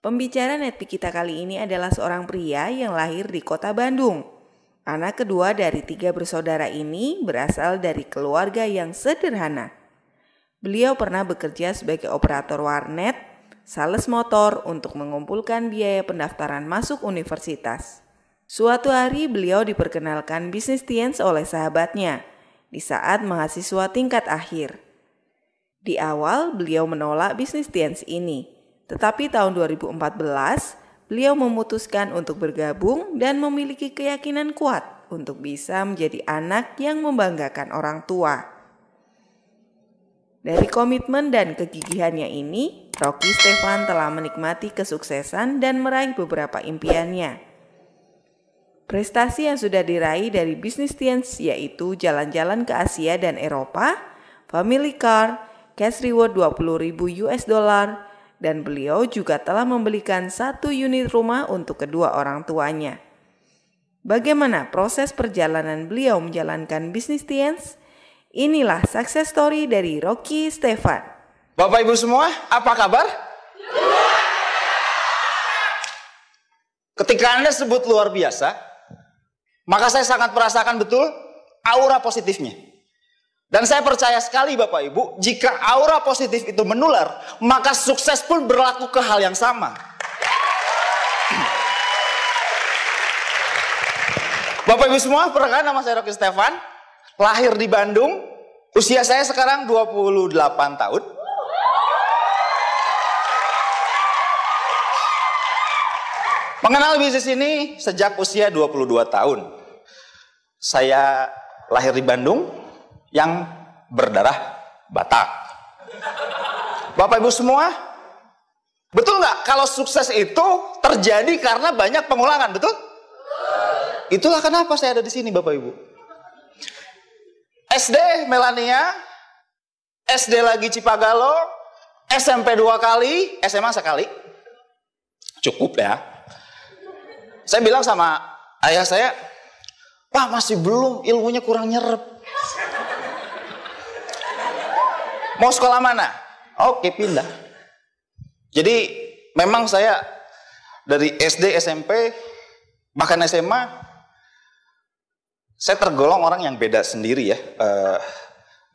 Pembicara NETP kita kali ini adalah seorang pria yang lahir di kota Bandung. Anak kedua dari 3 bersaudara ini berasal dari keluarga yang sederhana. Beliau pernah bekerja sebagai operator warnet, sales motor untuk mengumpulkan biaya pendaftaran masuk universitas. Suatu hari beliau diperkenalkan bisnis Tiens oleh sahabatnya di saat mahasiswa tingkat akhir. Di awal beliau menolak bisnis Tiens ini. Tetapi tahun 2014, beliau memutuskan untuk bergabung dan memiliki keyakinan kuat untuk bisa menjadi anak yang membanggakan orang tua. Dari komitmen dan kegigihannya ini, Rocky Stevan telah menikmati kesuksesan dan meraih beberapa impiannya. Prestasi yang sudah diraih dari bisnis Tiens yaitu jalan-jalan ke Asia dan Eropa, family car, cash reward $20.000, dan beliau juga telah membelikan 1 unit rumah untuk kedua orang tuanya. Bagaimana proses perjalanan beliau menjalankan bisnis Tiens? Inilah success story dari Rocky Stevan. Bapak Ibu semua, apa kabar? Ketika Anda sebut luar biasa, maka saya sangat merasakan betul aura positifnya. Dan saya percaya sekali Bapak Ibu, jika aura positif itu menular, maka sukses pun berlaku ke hal yang sama. Bapak Ibu semua, perkenalkan nama saya Rocky Stevan, lahir di Bandung, usia saya sekarang 28 tahun. Mengenal bisnis ini sejak usia 22 tahun. Saya lahir di Bandung, yang berdarah Batak. Bapak Ibu semua, betul nggak kalau sukses itu terjadi karena banyak pengulangan, betul? Itulah kenapa saya ada di sini Bapak Ibu. SD Melania, SD lagi Cipagalo, SMP 2 kali, SMA sekali. Cukup ya. Saya bilang sama ayah saya, Pak masih belum, ilmunya kurang nyerap. Mau sekolah mana? Oke, pindah. Jadi memang saya dari SD, SMP, bahkan SMA, saya tergolong orang yang beda sendiri ya.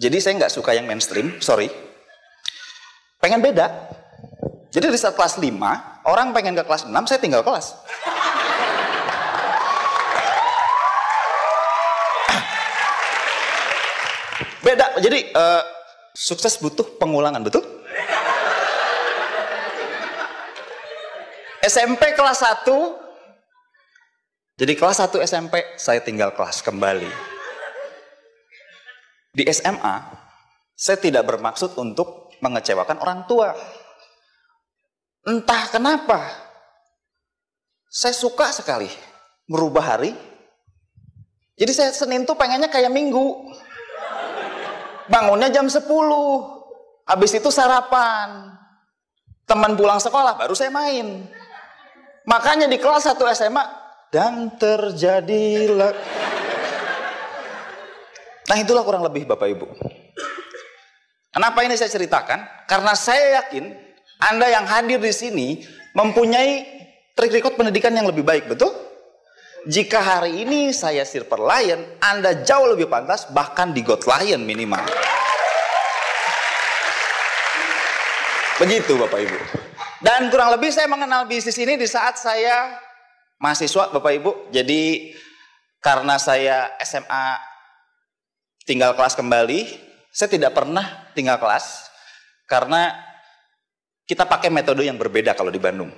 Jadi saya nggak suka yang mainstream, sorry. Pengen beda. Jadi di saat kelas 5, orang pengen ke kelas 6, saya tinggal kelas. Beda, jadi... Sukses butuh pengulangan, betul? SMP kelas 1. Jadi kelas 1 SMP, saya tinggal kelas kembali. Di SMA, saya tidak bermaksud untuk mengecewakan orang tua. Entah kenapa, saya suka sekali merubah hari. Jadi saya Senin tuh pengennya kayak Minggu. Bangunnya jam 10, habis itu sarapan, teman pulang sekolah baru saya main. Makanya di kelas 1 SMA, dan terjadilah. Nah itulah kurang lebih Bapak Ibu. Kenapa ini saya ceritakan? Karena saya yakin Anda yang hadir di sini mempunyai track record pendidikan yang lebih baik, betul? Jika hari ini saya silver lion, Anda jauh lebih pantas, bahkan di gold lion minimal. Begitu Bapak Ibu. Dan kurang lebih saya mengenal bisnis ini di saat saya mahasiswa Bapak Ibu. Jadi karena saya SMA tinggal kelas kembali, saya tidak pernah tinggal kelas. Karena kita pakai metode yang berbeda kalau di Bandung.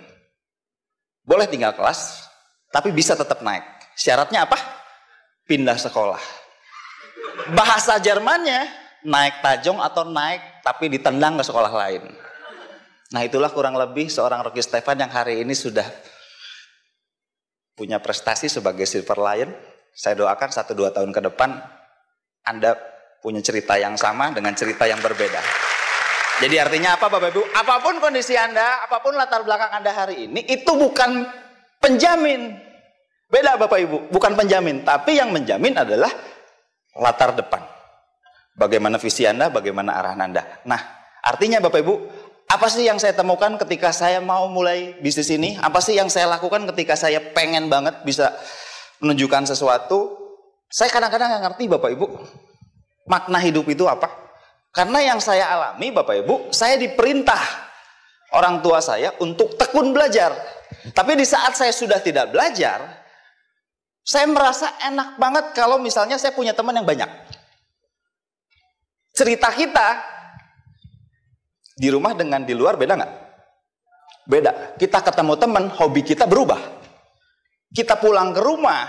Boleh tinggal kelas, tapi bisa tetap naik. Syaratnya apa? Pindah sekolah. Bahasa Jermannya naik tajong atau naik tapi ditendang ke sekolah lain. Nah itulah kurang lebih seorang Rocky Stevan yang hari ini sudah punya prestasi sebagai Silver Lion. Saya doakan 1-2 tahun ke depan Anda punya cerita yang sama dengan cerita yang berbeda. Jadi artinya apa Bapak Ibu? Apapun kondisi Anda, apapun latar belakang Anda hari ini, itu bukan penjamin. Beda Bapak Ibu, bukan penjamin, tapi yang menjamin adalah latar depan. Bagaimana visi Anda, bagaimana arahan Anda. Nah, artinya Bapak Ibu, apa sih yang saya temukan ketika saya mau mulai bisnis ini? Apa sih yang saya lakukan ketika saya pengen banget bisa menunjukkan sesuatu? Saya kadang-kadang nggak ngerti, Bapak Ibu, makna hidup itu apa? Karena yang saya alami, Bapak Ibu, saya diperintah orang tua saya untuk tekun belajar. Tapi di saat saya sudah tidak belajar, saya merasa enak banget kalau misalnya saya punya teman yang banyak. Cerita kita di rumah dengan di luar beda nggak? Beda. Kita ketemu teman, hobi kita berubah. Kita pulang ke rumah,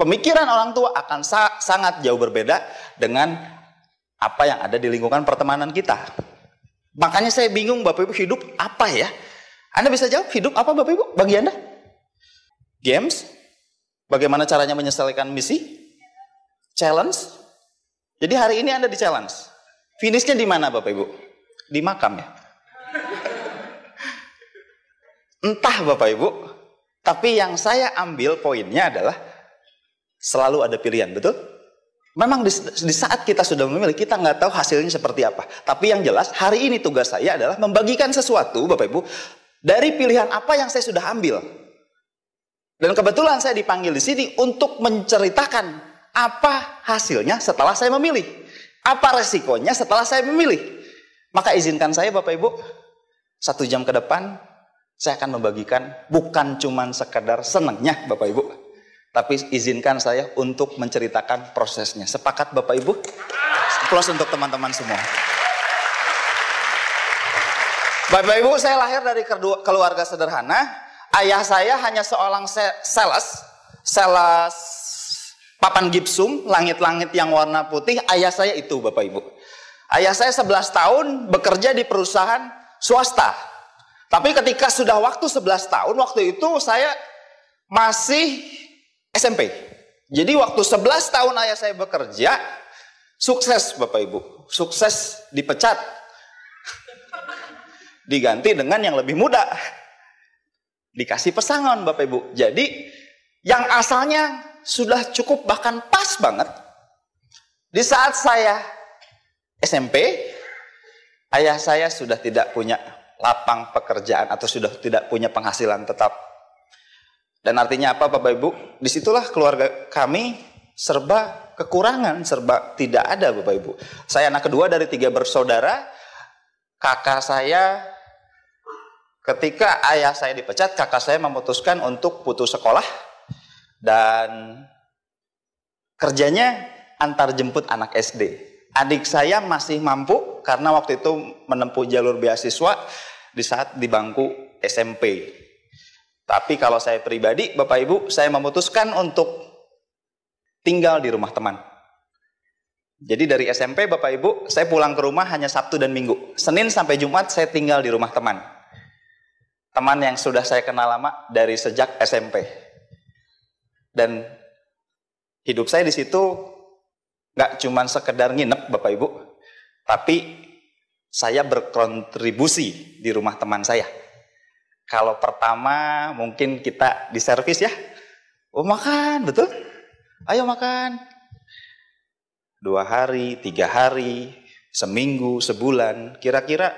pemikiran orang tua akan sangat jauh berbeda dengan apa yang ada di lingkungan pertemanan kita. Makanya saya bingung, Bapak Ibu, hidup apa ya? Anda bisa jawab, hidup apa, Bapak Ibu, bagi Anda? Games? Bagaimana caranya menyelesaikan misi? Challenge? Jadi hari ini Anda di challenge. Finishnya di mana, Bapak Ibu? Di makam ya? Entah, Bapak Ibu, tapi yang saya ambil poinnya adalah selalu ada pilihan, betul? Memang di saat kita sudah memilih, kita nggak tahu hasilnya seperti apa. Tapi yang jelas, hari ini tugas saya adalah membagikan sesuatu, Bapak Ibu, dari pilihan apa yang saya sudah ambil. Dan kebetulan saya dipanggil di sini untuk menceritakan apa hasilnya setelah saya memilih. Apa resikonya setelah saya memilih. Maka izinkan saya, Bapak Ibu, 1 jam ke depan saya akan membagikan bukan cuma sekedar senangnya, Bapak Ibu, tapi izinkan saya untuk menceritakan prosesnya. Sepakat, Bapak Ibu? Plus untuk teman-teman semua. Bapak Ibu, saya lahir dari keluarga sederhana. Ayah saya hanya seorang sales papan gipsum, langit-langit yang warna putih. Ayah saya itu, Bapak Ibu. Ayah saya 11 tahun bekerja di perusahaan swasta. Tapi ketika sudah waktu 11 tahun, waktu itu saya masih SMP. Jadi waktu 11 tahun ayah saya bekerja, sukses, Bapak Ibu. Sukses, dipecat. Diganti dengan yang lebih muda. Dikasih pesangon, Bapak Ibu. Jadi yang asalnya sudah cukup bahkan pas banget. Di saat saya SMP, ayah saya sudah tidak punya lapang pekerjaan atau sudah tidak punya penghasilan tetap. Dan artinya apa, Bapak Ibu? Disitulah keluarga kami serba kekurangan, serba tidak ada, Bapak Ibu. Saya anak kedua dari 3 bersaudara. Kakak saya, ketika ayah saya dipecat, kakak saya memutuskan untuk putus sekolah dan kerjanya antar jemput anak SD. Adik saya masih mampu karena waktu itu menempuh jalur beasiswa di saat di bangku SMP. Tapi kalau saya pribadi, Bapak Ibu, saya memutuskan untuk tinggal di rumah teman. Jadi dari SMP, Bapak Ibu, saya pulang ke rumah hanya Sabtu dan Minggu. Senin sampai Jumat saya tinggal di rumah teman. Teman yang sudah saya kenal lama dari sejak SMP. Dan hidup saya di situ nggak cuma sekedar nginep, Bapak Ibu, tapi saya berkontribusi di rumah teman saya. Kalau pertama mungkin kita di servis ya, oh makan, betul? Ayo makan. 2 hari, 3 hari, seminggu, sebulan. Kira-kira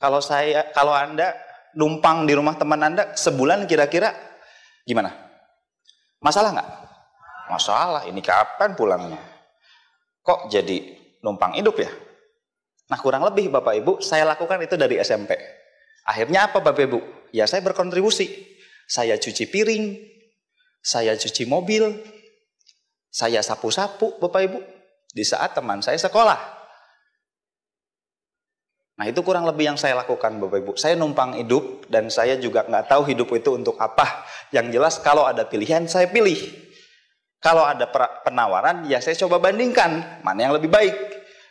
kalau Anda numpang di rumah teman Anda sebulan kira-kira gimana? Masalah nggak? Masalah, ini kapan pulangnya? Kok jadi numpang hidup ya? Nah, kurang lebih, Bapak Ibu, saya lakukan itu dari SMP. Akhirnya apa, Bapak Ibu? Ya, saya berkontribusi. Saya cuci piring, saya cuci mobil, saya sapu-sapu, Bapak Ibu, di saat teman saya sekolah. Nah, itu kurang lebih yang saya lakukan, Bapak Ibu. Saya numpang hidup dan saya juga nggak tahu hidup itu untuk apa. Yang jelas, kalau ada pilihan, saya pilih. Kalau ada penawaran, ya saya coba bandingkan, mana yang lebih baik.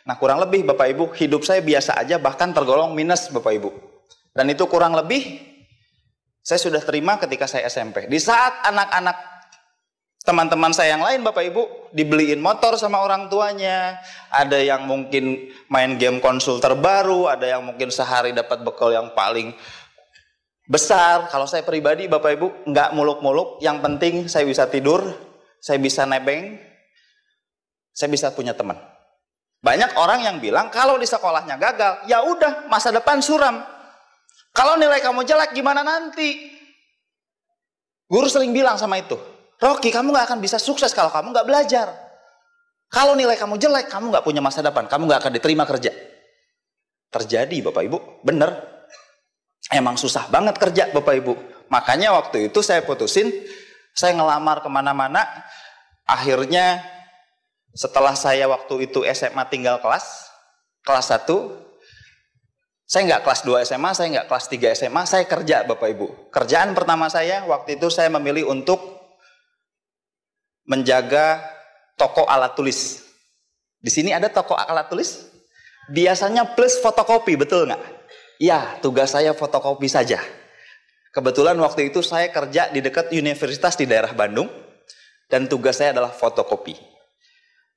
Nah, kurang lebih, Bapak Ibu, hidup saya biasa aja, bahkan tergolong minus, Bapak Ibu. Dan itu kurang lebih, saya sudah terima ketika saya SMP. Di saat anak-anak teman-teman saya yang lain, Bapak Ibu, dibeliin motor sama orang tuanya, ada yang mungkin main game konsol terbaru, ada yang mungkin sehari dapat bekal yang paling besar. Kalau saya pribadi, Bapak Ibu, nggak muluk-muluk, yang penting saya bisa tidur, saya bisa nebeng, saya bisa punya teman. Banyak orang yang bilang kalau di sekolahnya gagal, ya udah masa depan suram. Kalau nilai kamu jelek gimana nanti? Guru sering bilang sama itu, Rocky, kamu nggak akan bisa sukses kalau kamu nggak belajar. Kalau nilai kamu jelek, kamu nggak punya masa depan, kamu nggak akan diterima kerja. Terjadi Bapak Ibu, bener. Emang susah banget kerja Bapak Ibu. Makanya waktu itu saya putusin, saya ngelamar kemana-mana. Akhirnya setelah saya waktu itu SMA tinggal kelas 1, saya nggak kelas 2 SMA, saya nggak kelas 3 SMA, saya kerja Bapak Ibu. Kerjaan pertama saya waktu itu saya memilih untuk menjaga toko alat tulis. Di sini ada toko alat tulis, biasanya plus fotokopi, betul nggak? Ya, tugas saya fotokopi saja. Kebetulan waktu itu saya kerja di dekat universitas di daerah Bandung, dan tugas saya adalah fotokopi.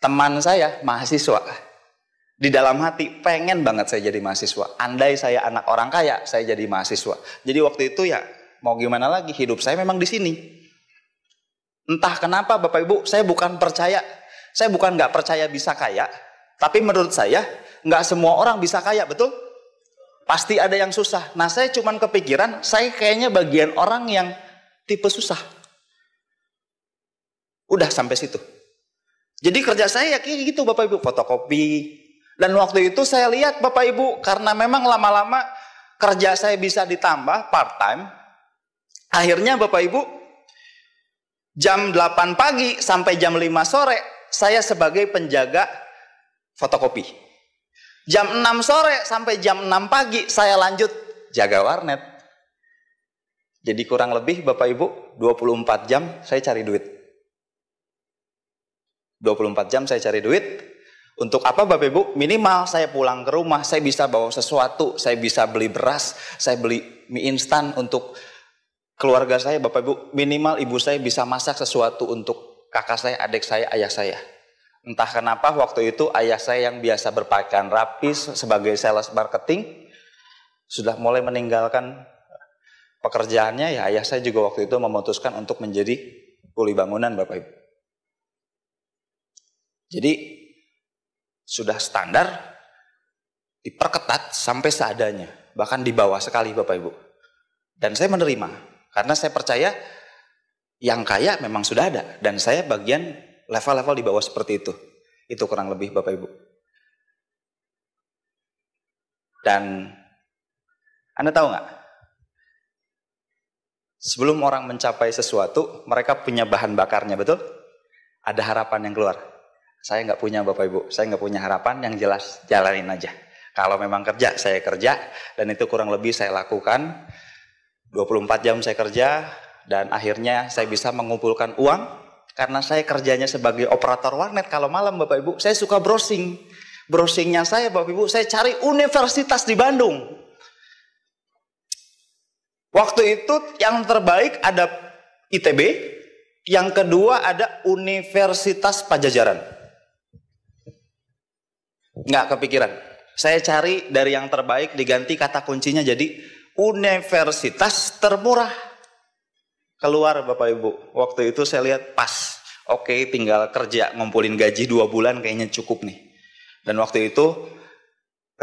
Teman saya mahasiswa, di dalam hati pengen banget saya jadi mahasiswa. Andai saya anak orang kaya, saya jadi mahasiswa. Jadi waktu itu ya mau gimana lagi, hidup saya memang di sini. Entah kenapa Bapak Ibu, saya bukan nggak percaya bisa kaya, tapi menurut saya nggak semua orang bisa kaya, betul? Pasti ada yang susah. Nah saya cuman kepikiran, saya kayaknya bagian orang yang tipe susah. Udah sampai situ. Jadi kerja saya kayak gitu Bapak Ibu, fotokopi. Dan waktu itu saya lihat Bapak Ibu, karena memang lama-lama kerja saya bisa ditambah part time. Akhirnya Bapak Ibu, jam 8 pagi sampai jam 5 sore saya sebagai penjaga fotokopi. Jam 6 sore sampai jam 6 pagi saya lanjut jaga warnet. Jadi kurang lebih Bapak Ibu 24 jam saya cari duit. 24 jam saya cari duit. Untuk apa Bapak Ibu? Minimal saya pulang ke rumah, saya bisa bawa sesuatu, saya bisa beli beras, saya beli mie instan untuk keluarga saya Bapak Ibu. Minimal ibu saya bisa masak sesuatu untuk kakak saya, adik saya, ayah saya. Entah kenapa waktu itu ayah saya yang biasa berpakaian rapi sebagai sales marketing sudah mulai meninggalkan pekerjaannya, ya ayah saya juga waktu itu memutuskan untuk menjadi kuli bangunan Bapak Ibu. Jadi sudah standar diperketat sampai seadanya, bahkan di bawah sekali Bapak Ibu. Dan saya menerima karena saya percaya yang kaya memang sudah ada dan saya bagian level-level di bawah seperti itu. Itu kurang lebih Bapak Ibu. Dan Anda tahu nggak? Sebelum orang mencapai sesuatu, mereka punya bahan bakarnya, betul? Ada harapan yang keluar. Saya nggak punya Bapak Ibu, saya nggak punya harapan yang jelas, jalanin aja. Kalau memang kerja, saya kerja, dan itu kurang lebih saya lakukan. 24 jam saya kerja, dan akhirnya saya bisa mengumpulkan uang, karena saya kerjanya sebagai operator warnet. Kalau malam Bapak Ibu, saya suka browsing. Browsingnya saya Bapak Ibu, saya cari universitas di Bandung. Waktu itu yang terbaik ada ITB, yang kedua ada Universitas Pajajaran. Nggak kepikiran. Saya cari dari yang terbaik diganti kata kuncinya jadi universitas termurah. Keluar Bapak Ibu. Waktu itu saya lihat pas. Oke, tinggal kerja ngumpulin gaji 2 bulan kayaknya cukup nih. Dan waktu itu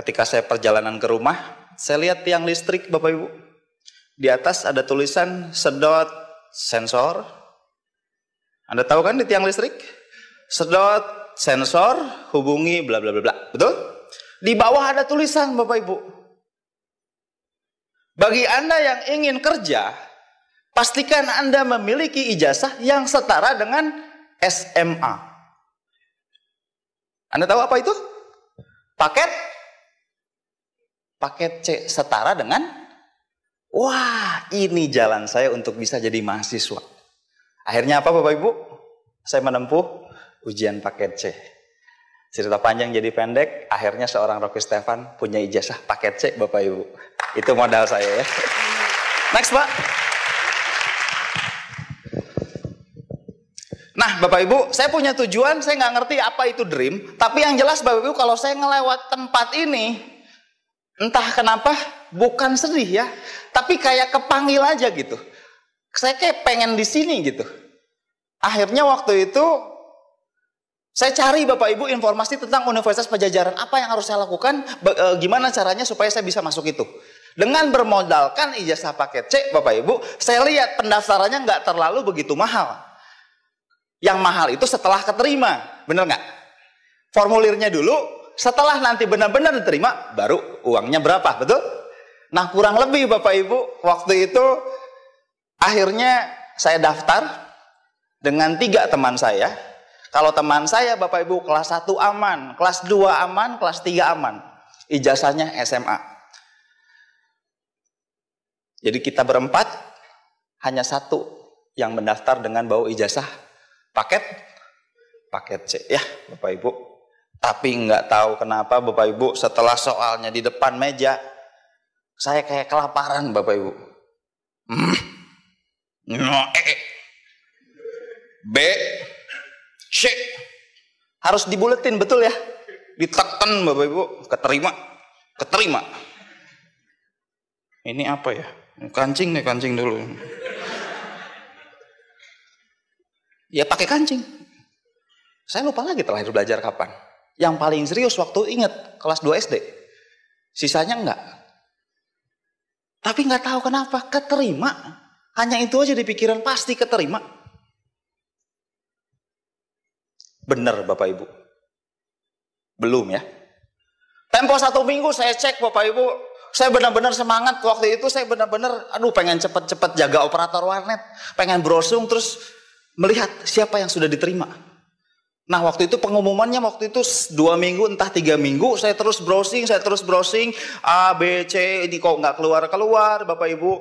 ketika saya perjalanan ke rumah, saya lihat tiang listrik Bapak Ibu. Di atas ada tulisan sedot sensor. Anda tahu kan di tiang listrik? Sedot sensor, hubungi, bla bla bla bla, betul? Di bawah ada tulisan Bapak Ibu. Bagi Anda yang ingin kerja, pastikan Anda memiliki ijazah yang setara dengan SMA. Anda tahu apa itu? Paket C, setara dengan, wah ini jalan saya untuk bisa jadi mahasiswa. Akhirnya apa Bapak Ibu? Saya menempuh ujian paket C. Cerita panjang jadi pendek, akhirnya seorang Rocky Stevan punya ijazah paket C Bapak Ibu. Itu modal saya ya. Next Pak. Nah Bapak Ibu, saya punya tujuan, saya nggak ngerti apa itu dream, tapi yang jelas Bapak Ibu kalau saya ngelewat tempat ini, entah kenapa bukan sedih ya, tapi kayak kepanggil aja gitu. Saya kayak pengen di sini gitu. Akhirnya waktu itu Saya cari Bapak Ibu informasi tentang Universitas Pajajaran, apa yang harus saya lakukan, gimana caranya supaya saya bisa masuk itu. Dengan bermodalkan ijazah paket C, Bapak Ibu, saya lihat pendaftarannya nggak terlalu begitu mahal. Yang mahal itu setelah keterima, bener nggak? Formulirnya dulu, setelah nanti benar-benar diterima, baru uangnya berapa, betul? Nah, kurang lebih Bapak Ibu, waktu itu akhirnya saya daftar dengan 3 teman saya. Kalau teman saya, Bapak Ibu, kelas 1 aman, kelas 2 aman, kelas 3 aman. Ijazahnya SMA. Jadi kita berempat, hanya 1 yang mendaftar dengan bawa ijazah paket C. Ya, Bapak Ibu. Tapi nggak tahu kenapa, Bapak Ibu, setelah soalnya di depan meja, saya kayak kelaparan, Bapak Ibu. B, C. Harus dibuletin, betul ya? Ditekan Bapak Ibu, keterima. Ini apa ya? Kancing dulu. Ya pakai kancing. Saya lupa lagi terakhir belajar kapan. Yang paling serius waktu ingat kelas 2 SD. Sisanya enggak. Tapi nggak tahu kenapa keterima. Hanya itu aja di pikiran, pasti keterima. Benar Bapak Ibu, belum ya. Tempo 1 minggu saya cek Bapak Ibu, saya benar-benar semangat waktu itu, saya benar-benar pengen cepat-cepat jaga operator warnet, pengen browsing terus melihat siapa yang sudah diterima. Nah waktu itu pengumumannya waktu itu 2 minggu entah 3 minggu, saya terus browsing, A, B, C, ini kok nggak keluar Bapak Ibu.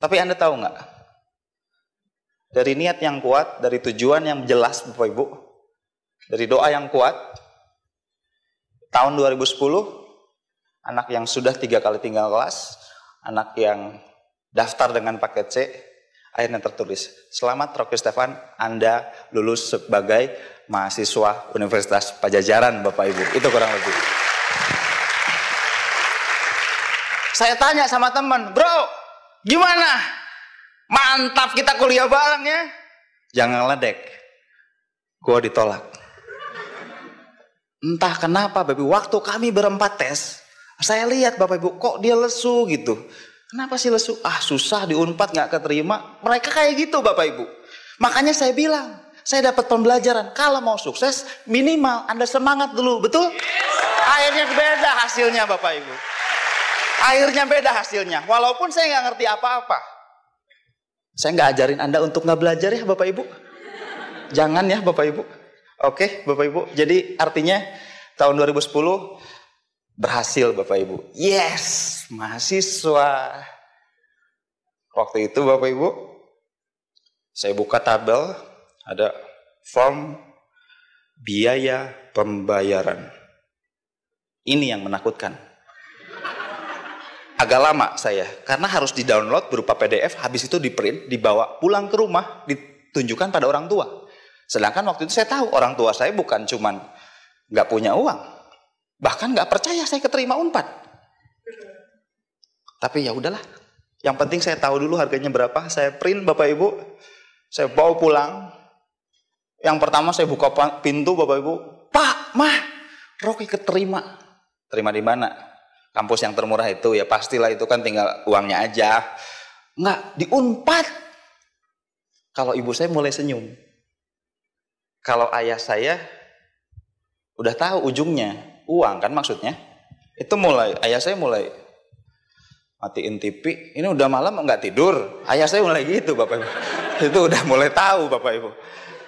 Tapi Anda tahu nggak? Dari niat yang kuat, dari tujuan yang jelas Bapak Ibu, dari doa yang kuat, tahun 2010, anak yang sudah 3 kali tinggal kelas, anak yang daftar dengan paket C, akhirnya tertulis, selamat Rocky Stevan, Anda lulus sebagai mahasiswa Universitas Pajajaran Bapak Ibu, itu kurang lebih. Saya tanya sama teman, bro, gimana? Mantap kita kuliah bareng ya. Jangan ledek. Gua ditolak. Entah kenapa Bapak Ibu, waktu kami berempat tes, saya lihat Bapak Ibu kok dia lesu gitu. Kenapa sih lesu? Ah susah di Unpad nggak keterima. Mereka kayak gitu Bapak Ibu. Makanya saya bilang, saya dapat pembelajaran. Kalau mau sukses minimal Anda semangat dulu, betul? Akhirnya beda hasilnya Bapak Ibu. Akhirnya beda hasilnya. Walaupun saya nggak ngerti apa-apa. Saya nggak ajarin Anda untuk nggak belajar ya Bapak Ibu. Jangan ya Bapak Ibu. Oke Bapak Ibu. Jadi artinya tahun 2010 berhasil Bapak Ibu. Yes, mahasiswa. Waktu itu Bapak Ibu, saya buka tabel. Ada form biaya pembayaran. Ini yang menakutkan. Agak lama saya, karena harus di-download berupa PDF, habis itu di-print, dibawa pulang ke rumah, ditunjukkan pada orang tua. Sedangkan waktu itu saya tahu, orang tua saya bukan cuman nggak punya uang, bahkan nggak percaya saya keterima Unpad. Tapi ya udahlah, yang penting saya tahu dulu harganya berapa, saya print Bapak Ibu, saya bawa pulang. Yang pertama saya buka pintu Bapak Ibu, Pak, Mah, Rocky keterima. Terima di mana? Kampus yang termurah itu, ya pastilah itu kan tinggal uangnya aja. Enggak, di Unpad. Kalau ibu saya mulai senyum. Kalau ayah saya udah tahu ujungnya, uang kan maksudnya. Itu mulai, ayah saya mulai matiin TV, ini udah malam enggak tidur. Ayah saya mulai gitu Bapak Ibu. Itu udah mulai tahu Bapak Ibu.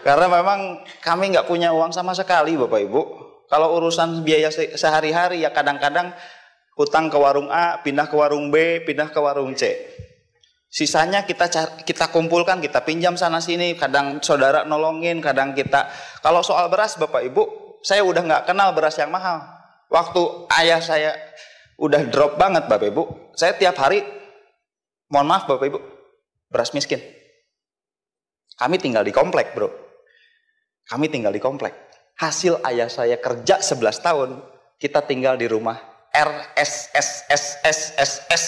Karena memang kami enggak punya uang sama sekali Bapak Ibu. Kalau urusan biaya sehari-hari ya kadang-kadang utang ke warung A, pindah ke warung B, pindah ke warung C. Sisanya kita kumpulkan, kita pinjam sana sini, kadang saudara nolongin, kadang kita. Kalau soal beras Bapak Ibu, saya udah nggak kenal beras yang mahal. Waktu ayah saya udah drop banget Bapak Ibu, saya tiap hari, mohon maaf Bapak Ibu, beras miskin. Kami tinggal di komplek bro. Kami tinggal di komplek. Hasil ayah saya kerja 11 tahun, kita tinggal di rumah RSSSSSS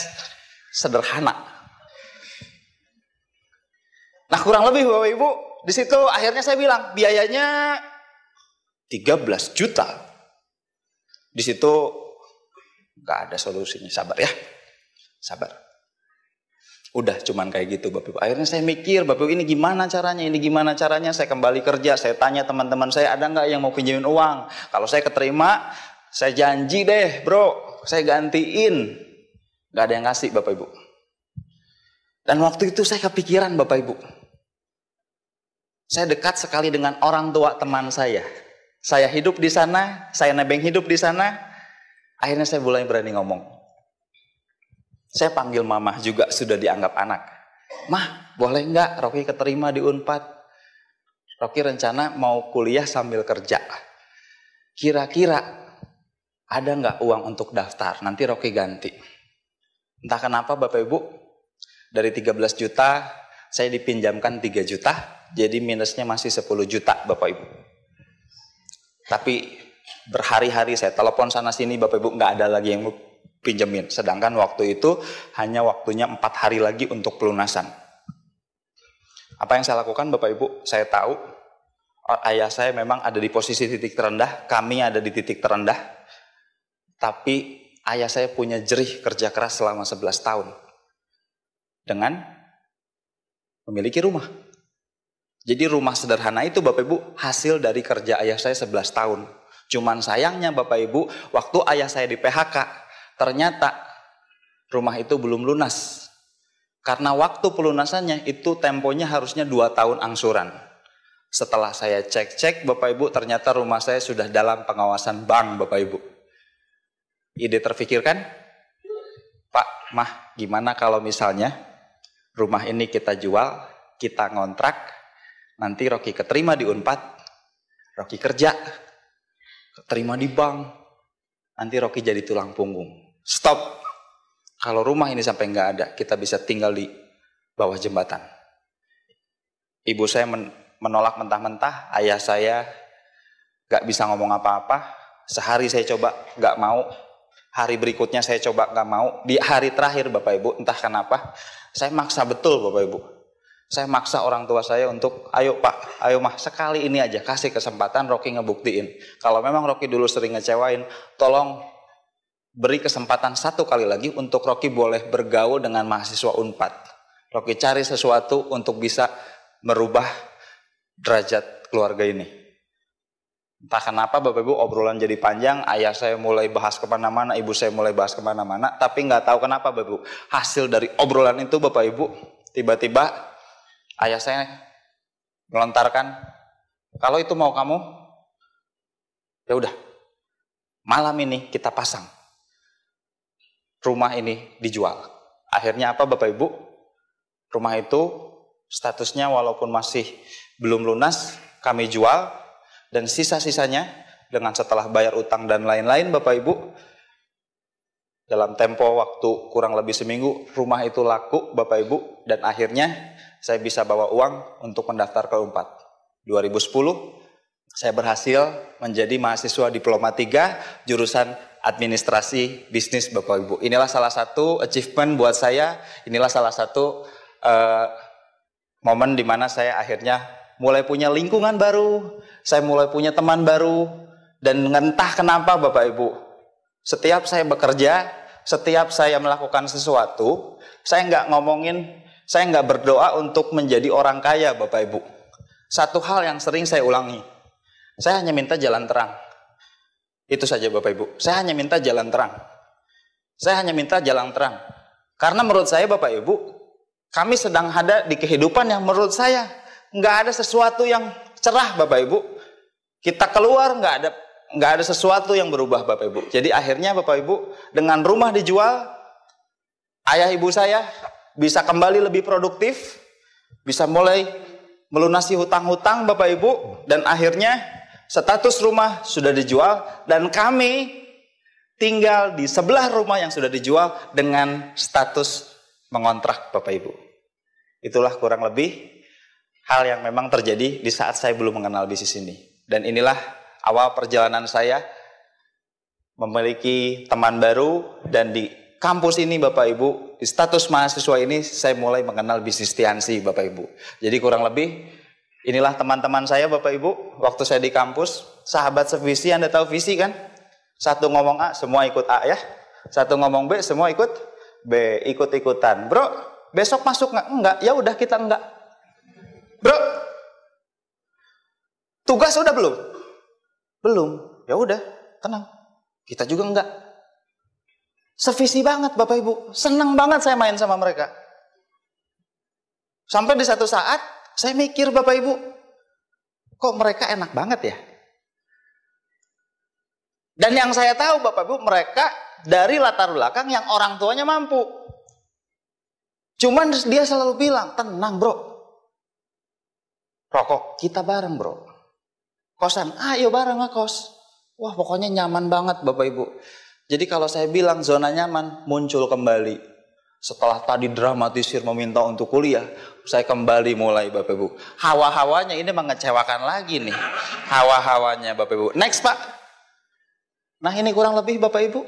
sederhana. Nah kurang lebih Bapak Ibu Di situ akhirnya saya bilang biayanya 13 juta. Di situ nggak ada solusinya, sabar ya. Sabar. Udah cuman kayak gitu Bapak Ibu. Akhirnya saya mikir, Bapak Ibu ini gimana caranya, Saya kembali kerja, saya tanya teman-teman saya ada nggak yang mau pinjamin uang. Kalau saya keterima, saya janji deh bro, saya gantiin. Nggak ada yang ngasih Bapak Ibu. Dan waktu itu saya kepikiran Bapak Ibu. Saya dekat sekali dengan orang tua teman saya. Saya hidup di sana, saya nebeng hidup di sana. Akhirnya saya mulai berani ngomong. Saya panggil mamah juga sudah dianggap anak. Mah, boleh nggak Rocky keterima di Unpad? Rocky rencana mau kuliah sambil kerja. Kira-kira ada nggak uang untuk daftar? Nanti Rocky ganti. Entah kenapa Bapak Ibu, dari 13 juta saya dipinjamkan 3 juta, jadi minusnya masih 10 juta Bapak Ibu. Tapi berhari-hari saya telepon sana sini Bapak Ibu, nggak ada lagi yang pinjemin, sedangkan waktu itu hanya waktunya 4 hari lagi untuk pelunasan. Apa yang saya lakukan Bapak Ibu? Saya tahu ayah saya memang ada di posisi titik terendah, kami ada di titik terendah, tapi ayah saya punya jerih kerja keras selama 11 tahun dengan memiliki rumah. Jadi rumah sederhana itu Bapak Ibu hasil dari kerja ayah saya 11 tahun. Cuman sayangnya Bapak Ibu, waktu ayah saya di PHK, ternyata rumah itu belum lunas. Karena waktu pelunasannya itu temponya harusnya 2 tahun angsuran. Setelah saya cek-cek Bapak Ibu, ternyata rumah saya sudah dalam pengawasan bank Bapak Ibu. Ide terfikirkan? Pak, mah gimana kalau misalnya rumah ini kita jual, kita ngontrak, nanti Rocky keterima di Unpad, Rocky kerja, keterima di bank. Nanti Rocky jadi tulang punggung. Stop. Kalau rumah ini sampai nggak ada, kita bisa tinggal di bawah jembatan. Ibu saya menolak mentah-mentah, ayah saya nggak bisa ngomong apa-apa. Sehari saya coba nggak mau, hari berikutnya saya coba nggak mau. Di hari terakhir Bapak Ibu, entah kenapa, saya maksa betul Bapak Ibu. Saya maksa orang tua saya untuk, ayo Pak, ayo mah, sekali ini aja kasih kesempatan Rocky ngebuktiin. Kalau memang Rocky dulu sering ngecewain, tolong beri kesempatan 1 kali lagi untuk Rocky boleh bergaul dengan mahasiswa Unpad. Rocky cari sesuatu untuk bisa merubah derajat keluarga ini. Entah kenapa Bapak Ibu obrolan jadi panjang, ayah saya mulai bahas kemana-mana, ibu saya mulai bahas kemana-mana, tapi nggak tahu kenapa Bapak Ibu. Hasil dari obrolan itu Bapak Ibu, tiba-tiba ayah saya melontarkan, kalau itu mau kamu, ya udah, malam ini kita pasang. Rumah ini dijual. Akhirnya apa Bapak Ibu? Rumah itu statusnya walaupun masih belum lunas, kami jual. Dan sisa-sisanya dengan setelah bayar utang dan lain-lain Bapak Ibu, dalam tempo waktu kurang lebih seminggu, rumah itu laku Bapak Ibu. Dan akhirnya saya bisa bawa uang untuk mendaftar ke Unpad. 2010, saya berhasil menjadi mahasiswa diploma 3, jurusan administrasi bisnis Bapak Ibu. Inilah salah satu achievement buat saya, inilah salah satu momen di mana saya akhirnya mulai punya lingkungan baru, saya mulai punya teman baru, dan entah kenapa Bapak Ibu, setiap saya bekerja, setiap saya melakukan sesuatu, saya nggak ngomongin, saya nggak berdoa untuk menjadi orang kaya, Bapak Ibu. Satu hal yang sering saya ulangi, saya hanya minta jalan terang. Itu saja Bapak Ibu, saya hanya minta jalan terang. Saya hanya minta jalan terang. Karena menurut saya Bapak Ibu, kami sedang ada di kehidupan yang menurut saya nggak ada sesuatu yang cerah Bapak Ibu. Kita keluar nggak ada sesuatu yang berubah Bapak Ibu. Jadi akhirnya Bapak Ibu, dengan rumah dijual, ayah ibu saya bisa kembali lebih produktif, bisa mulai melunasi hutang-hutang Bapak Ibu, dan akhirnya status rumah sudah dijual, dan kami tinggal di sebelah rumah yang sudah dijual dengan status mengontrak Bapak Ibu. Itulah kurang lebih hal yang memang terjadi di saat saya belum mengenal bisnis ini. Dan inilah awal perjalanan saya memiliki teman baru, dan di kampus ini Bapak Ibu, di status mahasiswa ini saya mulai mengenal bisnis Tiansi Bapak Ibu. Jadi kurang lebih Inilah teman-teman saya, Bapak Ibu, waktu saya di kampus, sahabat sevisi, Anda tahu visi kan? Satu ngomong A, semua ikut A ya. Satu ngomong B, semua ikut B, ikut-ikutan. Bro, besok masuk nggak? Enggak, ya udah kita enggak. Bro, tugas udah belum? Belum, ya udah, tenang. Kita juga enggak. Sevisi banget Bapak Ibu, senang banget saya main sama mereka. Sampai di satu saat, saya mikir Bapak Ibu, kok mereka enak banget ya? Dan yang saya tahu Bapak Ibu, mereka dari latar belakang yang orang tuanya mampu. Cuman dia selalu bilang, tenang bro, rokok kita bareng bro. Kosan, ayo bareng ngekos. Wah pokoknya nyaman banget Bapak Ibu. Jadi kalau saya bilang zona nyaman muncul kembali. Setelah tadi dramatisir meminta untuk kuliah, saya kembali mulai Bapak Ibu. Hawa-hawanya ini mengecewakan lagi nih. Hawa-hawanya Bapak Ibu. Next Pak. Nah ini kurang lebih Bapak Ibu.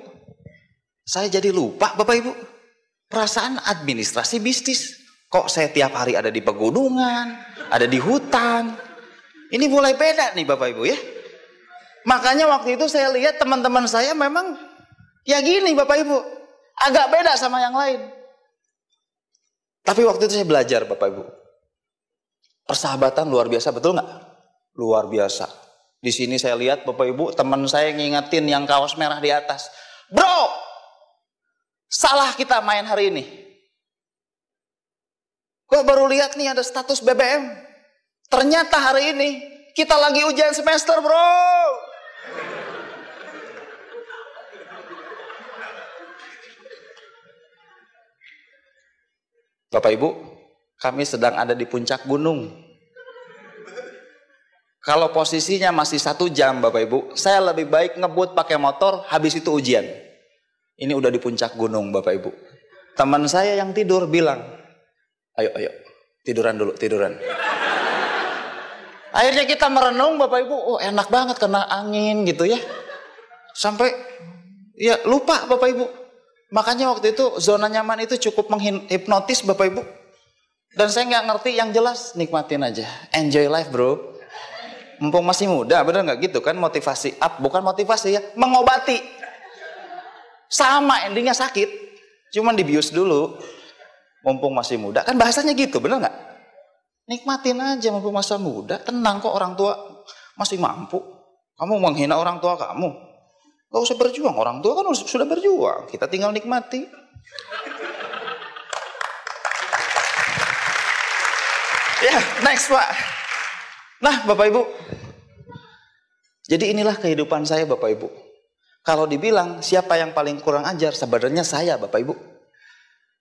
Saya jadi lupa Bapak Ibu. Perasaan administrasi bisnis. Kok saya tiap hari ada di pegunungan, ada di hutan. Ini mulai beda nih Bapak Ibu ya. Makanya waktu itu saya lihat teman-teman saya memang ya gini Bapak Ibu. Agak beda sama yang lain. Tapi waktu itu saya belajar Bapak Ibu. Persahabatan luar biasa, betul nggak? Luar biasa. Di sini saya lihat Bapak Ibu, teman saya ngingetin yang kaos merah di atas. Bro, salah kita main hari ini. Gue baru lihat nih ada status BBM. Ternyata hari ini kita lagi ujian semester bro. Bapak Ibu, kami sedang ada di puncak gunung. Kalau posisinya masih 1 jam Bapak Ibu, saya lebih baik ngebut pakai motor, habis itu ujian. Ini udah di puncak gunung Bapak Ibu. Teman saya yang tidur bilang, ayo, tiduran dulu, tiduran. Akhirnya kita merenung Bapak Ibu, oh enak banget kena angin gitu ya. Sampai, ya lupa Bapak Ibu. Makanya waktu itu zona nyaman itu cukup menghipnotis Bapak Ibu. Dan saya nggak ngerti yang jelas, nikmatin aja. Enjoy life bro. Mumpung masih muda, bener nggak gitu kan motivasi up. Bukan motivasi ya, mengobati. Sama endingnya sakit, cuman dibius dulu. Mumpung masih muda, kan bahasanya gitu bener nggak? Nikmatin aja mumpung masa muda, tenang kok orang tua masih mampu. Kamu menghina orang tua kamu. Gak usah berjuang, orang tua kan sudah berjuang. Kita tinggal nikmati. Ya, next Pak. Nah Bapak Ibu, jadi inilah kehidupan saya Bapak Ibu. Kalau dibilang siapa yang paling kurang ajar, sebenarnya saya Bapak Ibu.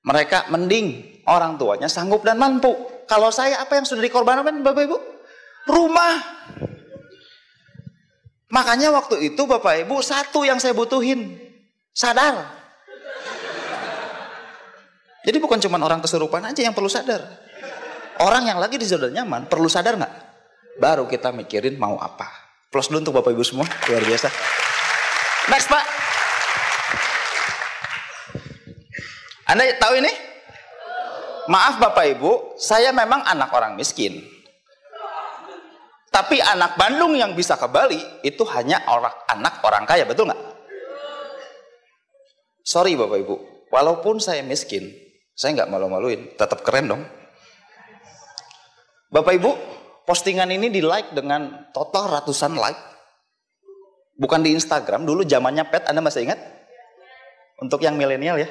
Mereka mending orang tuanya sanggup dan mampu. Kalau saya apa yang sudah dikorbankan Bapak Ibu? Rumah. Makanya waktu itu Bapak Ibu, satu yang saya butuhin, sadar. Jadi bukan cuma orang kesurupan aja yang perlu sadar. Orang yang lagi di zona nyaman perlu sadar nggak? Baru kita mikirin mau apa. Plus dulu untuk Bapak Ibu semua, luar biasa. Next Pak. Anda tahu ini? Maaf Bapak Ibu, saya memang anak orang miskin. Tapi anak Bandung yang bisa ke Bali itu hanya anak orang kaya, betul nggak? Sorry Bapak Ibu, walaupun saya miskin, saya nggak malu-maluin, tetap keren dong. Bapak Ibu, postingan ini di like dengan total ratusan like. Bukan di Instagram, dulu zamannya pet, Anda masih ingat? Untuk yang milenial ya.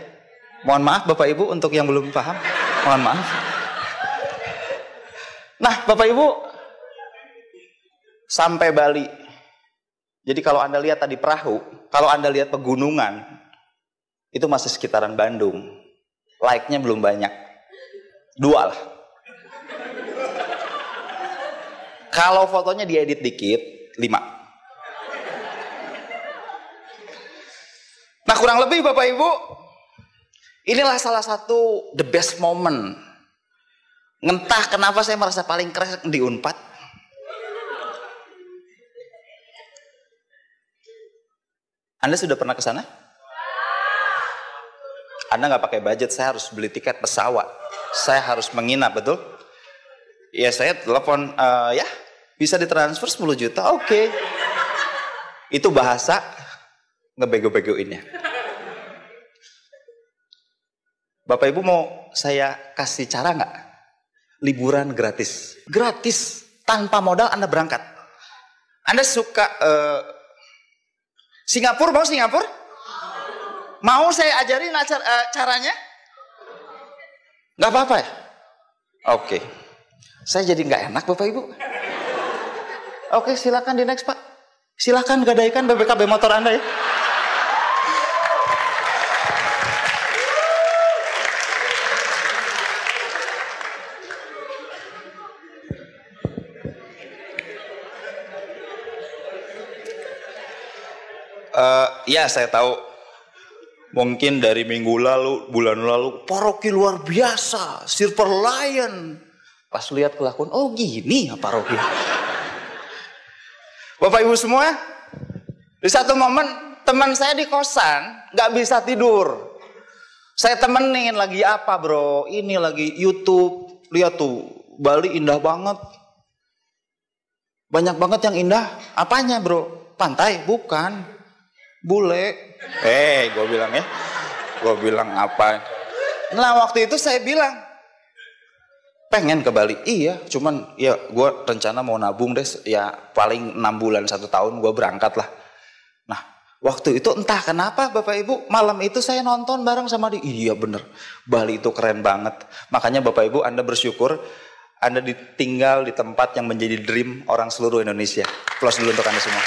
Mohon maaf Bapak Ibu, untuk yang belum paham, mohon maaf. Nah Bapak Ibu, sampai Bali. Jadi kalau Anda lihat tadi perahu, kalau Anda lihat pegunungan, itu masih sekitaran Bandung. Like-nya belum banyak. 2 lah. Kalau fotonya diedit dikit, 5. Nah kurang lebih Bapak Ibu, inilah salah satu the best moment. Entah kenapa saya merasa paling keren di Unpad. Anda sudah pernah ke sana? Anda nggak pakai budget, saya harus beli tiket pesawat. Saya harus menginap, betul? Ya saya telepon, ya bisa ditransfer 10 juta, oke. Okay. Itu bahasa ngebego-begoinnya. Bapak Ibu mau saya kasih cara nggak? Liburan gratis. Gratis, tanpa modal Anda berangkat. Anda suka Singapura, mau Singapura? Mau saya ajarin caranya? Nggak apa-apa ya? Oke. Okay. Saya jadi nggak enak Bapak Ibu. Oke, silakan di next Pak. Silakan gadaikan BBKB motor Anda ya. Ya saya tahu. Mungkin dari minggu lalu, bulan lalu, paroki luar biasa, Silver Lion. Pas lihat kelakuan, oh gini ya paroki. Bapak Ibu semua, di satu momen teman saya di kosan nggak bisa tidur. Saya temenin, lagi apa bro? Ini lagi YouTube, lihat tuh Bali indah banget. Banyak banget yang indah. Apanya bro? Pantai? Bukan. Bule. Gue bilang ya. Gue bilang apa? Nah waktu itu saya bilang, pengen ke Bali, iya cuman ya gue rencana mau nabung deh ya paling 6 bulan 1 tahun gue berangkat lah. Nah waktu itu entah kenapa Bapak Ibu malam itu saya nonton bareng sama dia, iya bener Bali itu keren banget. Makanya Bapak Ibu Anda bersyukur Anda ditinggal di tempat yang menjadi dream orang seluruh Indonesia. Plus dulu untuk Anda semua.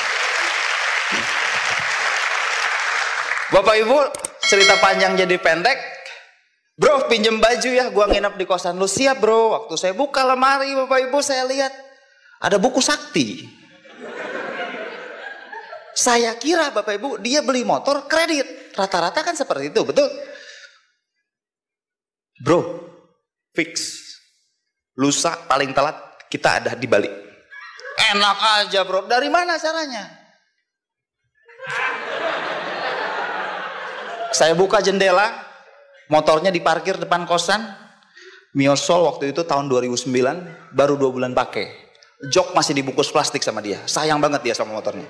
Bapak Ibu cerita panjang jadi pendek. Bro, pinjem baju ya, gua nginep di kosan lu. Siap bro, waktu saya buka lemari Bapak Ibu saya lihat ada buku sakti. Saya kira Bapak Ibu dia beli motor kredit. Rata-rata kan seperti itu, betul? Bro, fix. Lusa paling telat kita ada di Bali. Enak aja bro, dari mana caranya? Saya buka jendela. Motornya diparkir depan kosan, miosol waktu itu tahun 2009, baru 2 bulan pakai. Jok masih dibungkus plastik sama dia, sayang banget dia sama motornya.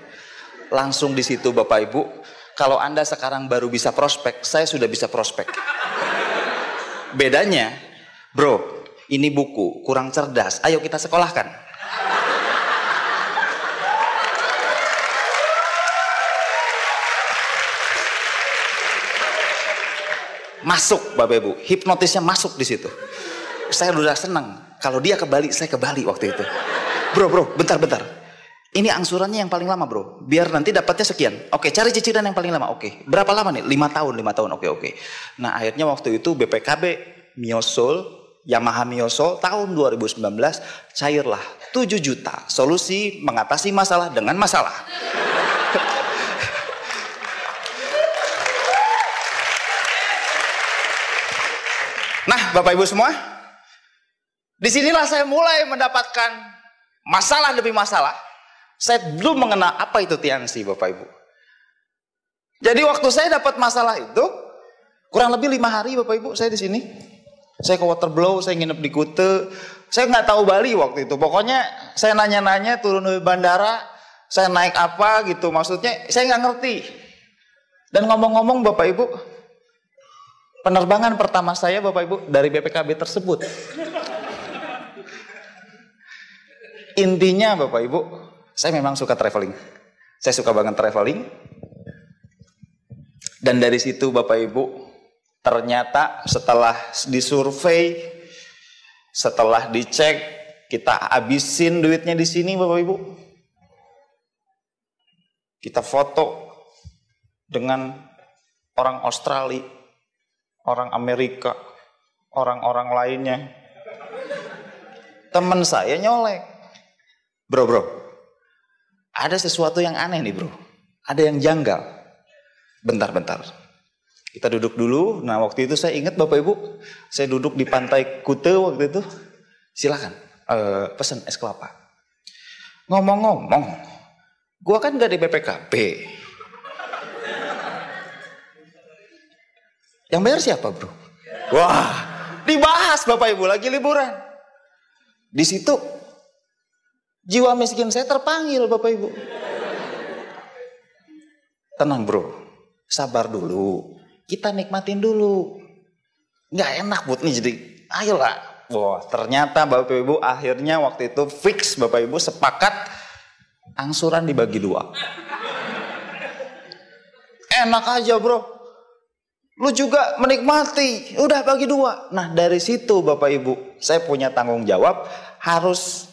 Langsung di situ Bapak Ibu, kalau Anda sekarang baru bisa prospek, saya sudah bisa prospek. Bedanya, bro, ini buku kurang cerdas, ayo kita sekolahkan. Masuk Bapak Ibu, hipnotisnya masuk di situ. Saya udah seneng. Kalau dia ke Bali, saya ke Bali waktu itu. Bro, bentar. Ini angsurannya yang paling lama bro. Biar nanti dapatnya sekian. Oke, cari cicilan yang paling lama. Oke, berapa lama nih? 5 tahun. Oke. Nah akhirnya waktu itu BPKB Miosol, Yamaha Miosol tahun 2019 cairlah 7 juta. Solusi mengatasi masalah dengan masalah. Nah, Bapak Ibu semua, disinilah saya mulai mendapatkan masalah demi masalah. Saya belum mengenal apa itu Tiansi, Bapak Ibu. Jadi waktu saya dapat masalah itu, kurang lebih 5 hari, Bapak Ibu, saya di sini. Saya ke Waterblow, saya nginep di Kute, saya nggak tahu Bali waktu itu. Pokoknya saya nanya-nanya, turun dari bandara, saya naik apa gitu, maksudnya saya nggak ngerti. Dan ngomong-ngomong, Bapak Ibu, penerbangan pertama saya Bapak Ibu dari BPKB tersebut. Intinya Bapak Ibu, saya memang suka traveling. Saya suka banget traveling. Dan dari situ Bapak Ibu, ternyata setelah disurvei, setelah dicek, kita habisin duitnya di sini Bapak Ibu. Kita foto dengan orang Australia, orang Amerika, orang-orang lainnya. Temen saya nyolek. Bro, ada sesuatu yang aneh nih bro. Ada yang janggal. Bentar. Kita duduk dulu. Nah waktu itu saya ingat Bapak Ibu, saya duduk di pantai Kute waktu itu. Silakan, pesan es kelapa. Ngomong-ngomong, gua kan gak di BPKB. Yang bayar siapa bro? Wah, dibahas Bapak Ibu lagi liburan. Di situ jiwa miskin saya terpanggil, Bapak Ibu. Tenang bro, sabar dulu. Kita nikmatin dulu. Nggak enak buat nih jadi, ayolah. Wah, ternyata Bapak Ibu akhirnya waktu itu fix Bapak Ibu sepakat angsuran dibagi dua. Enak aja bro, lu juga menikmati, udah bagi dua. Nah dari situ Bapak Ibu, saya punya tanggung jawab harus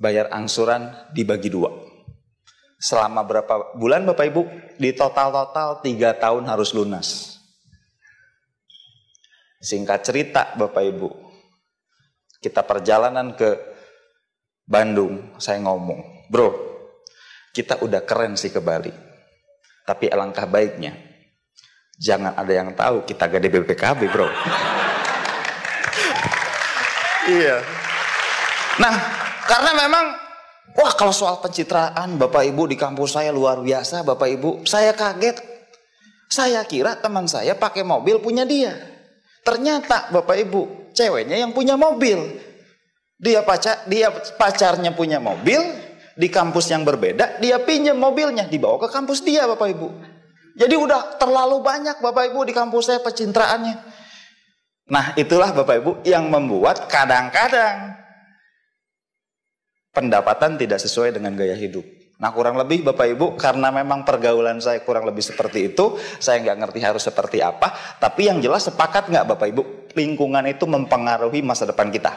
bayar angsuran dibagi dua. Selama berapa bulan Bapak Ibu? Di total 3 tahun harus lunas. Singkat cerita Bapak Ibu, kita perjalanan ke Bandung, saya ngomong, bro, kita udah keren sih ke Bali, tapi alangkah baiknya, jangan ada yang tahu kita gede BPKB bro. Iya. Nah, karena memang, wah kalau soal pencitraan Bapak Ibu di kampus saya luar biasa Bapak Ibu, saya kaget, saya kira teman saya pakai mobil punya dia. Ternyata Bapak Ibu, ceweknya yang punya mobil. Dia pacarnya punya mobil, di kampus yang berbeda, dia pinjam mobilnya, dibawa ke kampus dia Bapak Ibu. Jadi udah terlalu banyak Bapak Ibu di kampus saya pencitraannya. Nah itulah Bapak Ibu yang membuat kadang-kadang pendapatan tidak sesuai dengan gaya hidup. Nah kurang lebih Bapak Ibu, karena memang pergaulan saya kurang lebih seperti itu, saya nggak ngerti harus seperti apa, tapi yang jelas sepakat nggak Bapak Ibu, lingkungan itu mempengaruhi masa depan kita.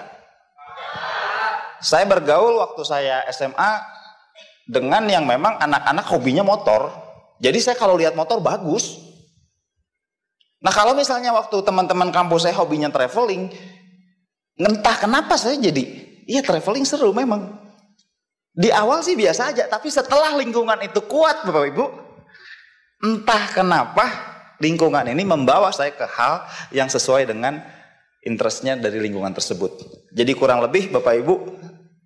Saya bergaul waktu saya SMA dengan yang memang anak-anak hobinya motor, jadi saya kalau lihat motor bagus. Nah kalau misalnya waktu teman-teman kampus saya hobinya traveling, entah kenapa saya jadi, iya traveling seru memang. Di awal sih biasa aja, tapi setelah lingkungan itu kuat Bapak Ibu, entah kenapa lingkungan ini membawa saya ke hal yang sesuai dengan interestnya dari lingkungan tersebut. Jadi kurang lebih Bapak Ibu,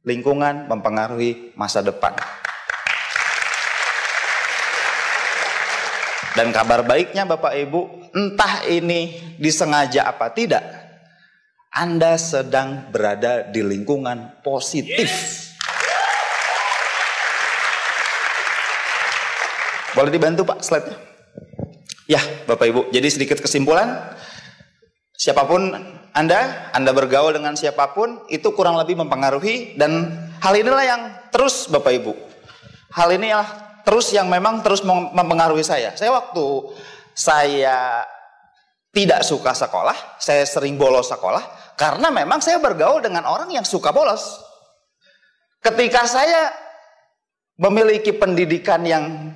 lingkungan mempengaruhi masa depan. Dan kabar baiknya Bapak Ibu, entah ini disengaja apa tidak, Anda sedang berada di lingkungan positif. Boleh dibantu Pak slide-nya? Ya Bapak Ibu, jadi sedikit kesimpulan. Siapapun Anda bergaul dengan siapapun, itu kurang lebih mempengaruhi. Dan hal inilah yang terus Bapak Ibu, hal inilah terus yang memang terus mempengaruhi saya. Saya waktu saya tidak suka sekolah, saya sering bolos sekolah, karena memang saya bergaul dengan orang yang suka bolos. Ketika saya memiliki pendidikan yang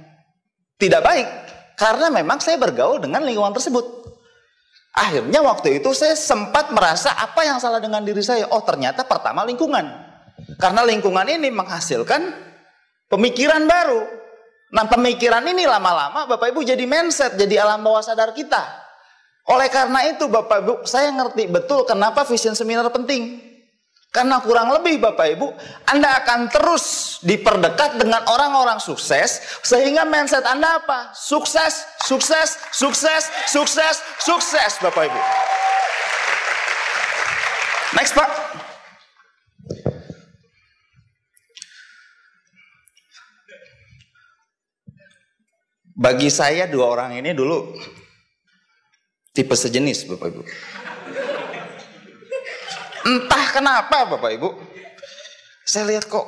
tidak baik, karena memang saya bergaul dengan lingkungan tersebut. Akhirnya waktu itu saya sempat merasa apa yang salah dengan diri saya. Oh ternyata pertama lingkungan. Karena lingkungan ini menghasilkan pemikiran baru. Nah pemikiran ini lama-lama Bapak Ibu jadi mindset, jadi alam bawah sadar kita. Oleh karena itu Bapak Ibu, saya ngerti betul kenapa vision seminar penting. Karena kurang lebih Bapak Ibu, Anda akan terus diperdekat dengan orang-orang sukses, sehingga mindset Anda apa? Sukses, sukses, sukses, sukses, sukses Bapak Ibu. Next Pak. Bagi saya dua orang ini dulu tipe sejenis Bapak Ibu. Entah kenapa Bapak Ibu, saya lihat kok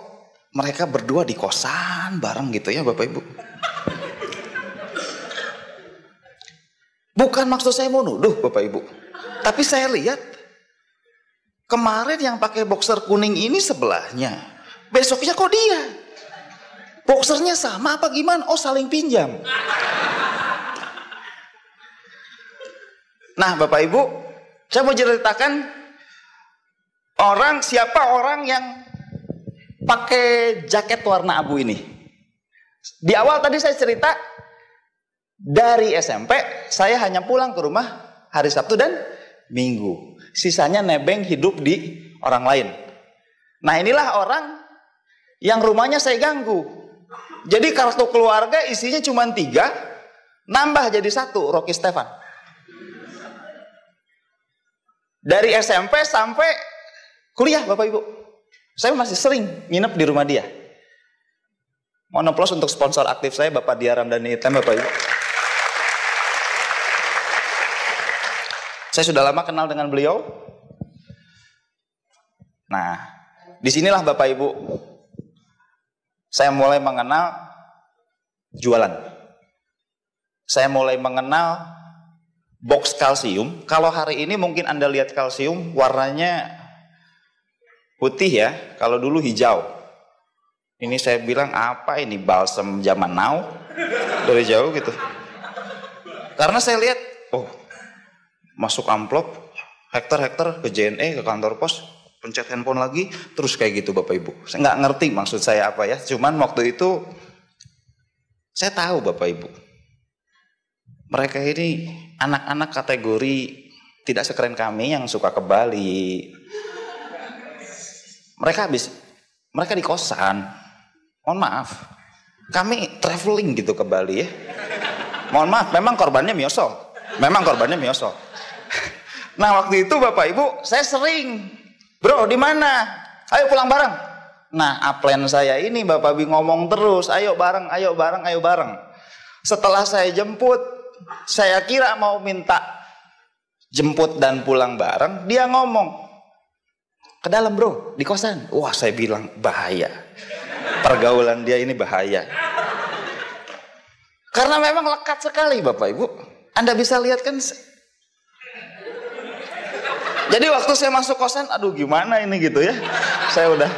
mereka berdua di kosan bareng gitu ya Bapak Ibu. Bukan maksud saya mau nuduh Bapak Ibu, tapi saya lihat kemarin yang pakai boxer kuning ini sebelahnya, besoknya kok dia. Boxernya sama apa gimana? Oh saling pinjam. Nah Bapak Ibu, saya mau ceritakan siapa orang yang pakai jaket warna abu ini. Di awal tadi saya cerita dari SMP saya hanya pulang ke rumah hari Sabtu dan Minggu. Sisanya nebeng hidup di orang lain. Nah inilah orang yang rumahnya saya ganggu. Jadi kartu keluarga isinya cuma 3, nambah jadi 1, Rocky Stevan. Dari SMP sampai kuliah Bapak Ibu, Saya masih sering nginep di rumah dia. Mohon aplaus untuk sponsor aktif saya, Bapak Diaram dan ITB, Bapak Ibu. Saya sudah lama kenal dengan beliau. Nah, disinilah Bapak Ibu, saya mulai mengenal jualan. Saya mulai mengenal box kalsium. Kalau hari ini mungkin Anda lihat kalsium, warnanya putih ya, kalau dulu hijau. Ini saya bilang, apa ini balsam zaman now? Dari jauh gitu. Karena saya lihat, oh, masuk amplop, hektar-hektar ke JNE, ke kantor pos, pencet handphone lagi, terus kayak gitu Bapak Ibu. Saya nggak ngerti maksud saya apa ya, cuman waktu itu saya tahu Bapak Ibu, mereka ini anak-anak kategori tidak sekeren kami yang suka ke Bali. Mereka di kosan, mohon maaf, kami traveling gitu ke Bali ya. Mohon maaf, memang korbannya miosok. Nah waktu itu Bapak Ibu, saya sering, bro di mana? Ayo pulang bareng. Nah upline saya ini Bapak Bi ngomong terus, ayo bareng. Setelah saya jemput, saya kira mau minta jemput dan pulang bareng, dia ngomong, ke dalam bro, di kosan. Wah saya bilang bahaya, pergaulan dia ini bahaya. Karena memang lekat sekali Bapak Ibu. Anda bisa lihat kan, jadi waktu saya masuk kosan, aduh gimana ini gitu ya, saya udah.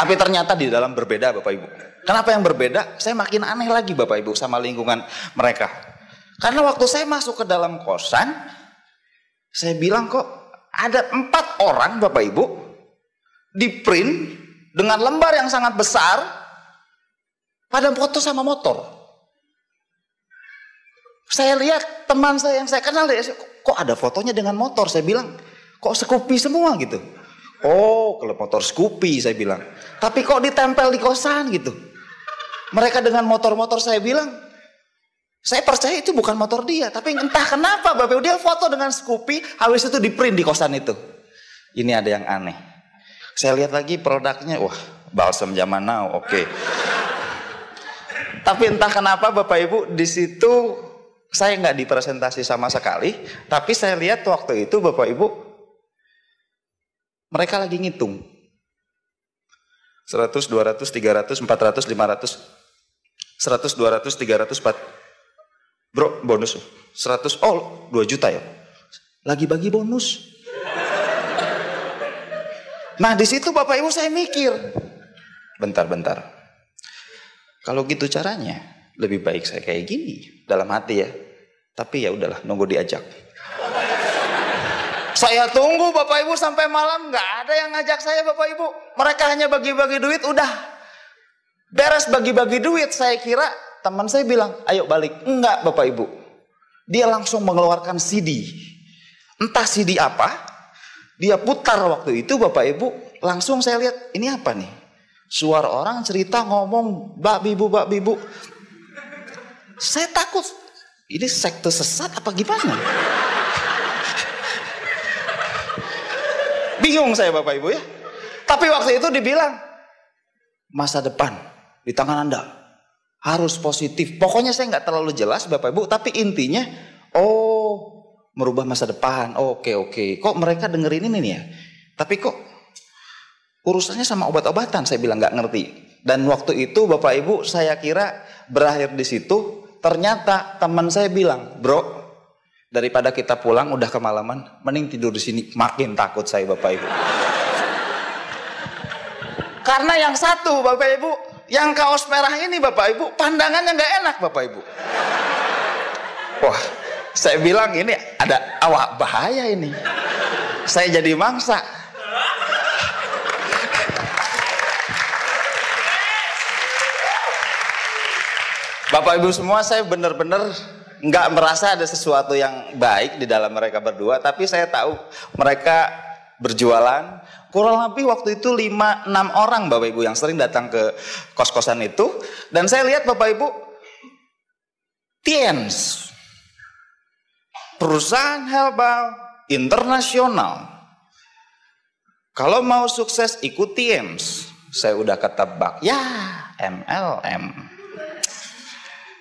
Tapi ternyata di dalam berbeda Bapak Ibu. Kenapa yang berbeda? Saya makin aneh lagi Bapak Ibu sama lingkungan mereka. Karena waktu saya masuk ke dalam kosan, saya bilang kok ada 4 orang Bapak Ibu, di print dengan lembar yang sangat besar, pada foto sama motor. Saya lihat teman saya yang saya kenal, kok ada fotonya dengan motor. Saya bilang, kok Scoopy semua gitu. Oh, kalau motor Scoopy saya bilang. Tapi kok ditempel di kosan gitu. Mereka dengan motor-motor, saya bilang, saya percaya itu bukan motor dia. Tapi entah kenapa Bapak Ibu, dia foto dengan Scoopy, habis itu di print di kosan itu. Ini ada yang aneh. Saya lihat lagi produknya, wah balsam zaman now, oke. Tapi entah kenapa Bapak Ibu, di situ saya nggak dipresentasi sama sekali, tapi saya lihat waktu itu Bapak Ibu, mereka lagi ngitung 100, 200, 300, 400, 500, 100, 200, 300, 400, bro bonus 100, oh 2 juta ya, lagi bagi bonus. Nah di situ Bapak Ibu saya mikir, bentar. Kalau gitu caranya, lebih baik saya kayak gini, dalam hati ya. Tapi ya udahlah, nunggu diajak. Saya tunggu Bapak Ibu sampai malam, nggak ada yang ngajak saya Bapak Ibu. Mereka hanya bagi-bagi duit, udah. Beres bagi-bagi duit, saya kira teman saya bilang, ayo balik. Enggak Bapak Ibu, dia langsung mengeluarkan CD. Entah CD apa, dia putar waktu itu Bapak Ibu, langsung saya lihat, ini apa nih? Suara orang cerita ngomong bak bibu. Saya takut, ini sekte sesat apa gimana? Bingung saya Bapak Ibu ya. Tapi waktu itu dibilang, masa depan di tangan Anda, harus positif. Pokoknya saya nggak terlalu jelas Bapak Ibu, tapi intinya, oh merubah masa depan, oke. Kok mereka dengerin ini nih ya? Tapi kok urusannya sama obat-obatan, saya bilang nggak ngerti. Dan waktu itu Bapak Ibu saya kira berakhir di situ. Ternyata teman saya bilang, bro daripada kita pulang udah kemalaman, mending tidur di sini. Makin takut saya Bapak Ibu. Karena yang satu Bapak Ibu, yang kaos merah ini Bapak Ibu, pandangannya nggak enak Bapak Ibu. Wah, saya bilang ini ada awak bahaya ini. Saya jadi mangsa. Bapak Ibu semua, saya benar-benar nggak merasa ada sesuatu yang baik di dalam mereka berdua, tapi saya tahu mereka berjualan. Kurang lebih waktu itu 5-6 orang Bapak Ibu yang sering datang ke kos-kosan itu. Dan saya lihat Bapak Ibu, Tiens, perusahaan herbal internasional. Kalau mau sukses ikuti Tiens. Saya udah ketebak, ya MLM.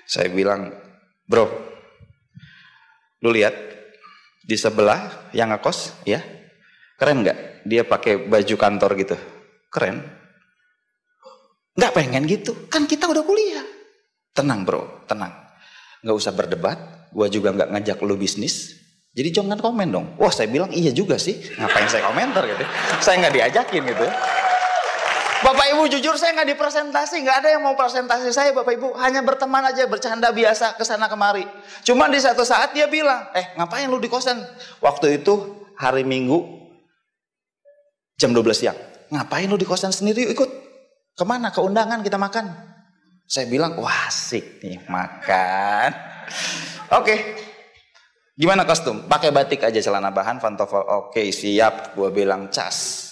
Saya bilang, bro, lu lihat di sebelah yang ngekos, ya, keren nggak? Dia pakai baju kantor gitu, keren. Nggak pengen gitu, kan kita udah kuliah. Tenang bro, tenang. Nggak usah berdebat, gua juga nggak ngajak lu bisnis. Jadi jangan komen dong. Wah, saya bilang iya juga sih. Ngapain saya komentar gitu? Saya nggak diajakin gitu. Bapak Ibu jujur saya nggak dipresentasi, nggak ada yang mau presentasi saya Bapak Ibu, hanya berteman aja, bercanda biasa kesana kemari. Cuman di satu saat dia bilang, ngapain lu di kosan? Waktu itu hari Minggu jam 12 siang, ngapain lu di kosan sendiri? Yuk ikut, kemana? Ke undangan kita makan. Saya bilang, wah asik nih makan. Oke, gimana kostum? Pakai batik aja, celana bahan, pantofel. Oke siap, gue bilang cas.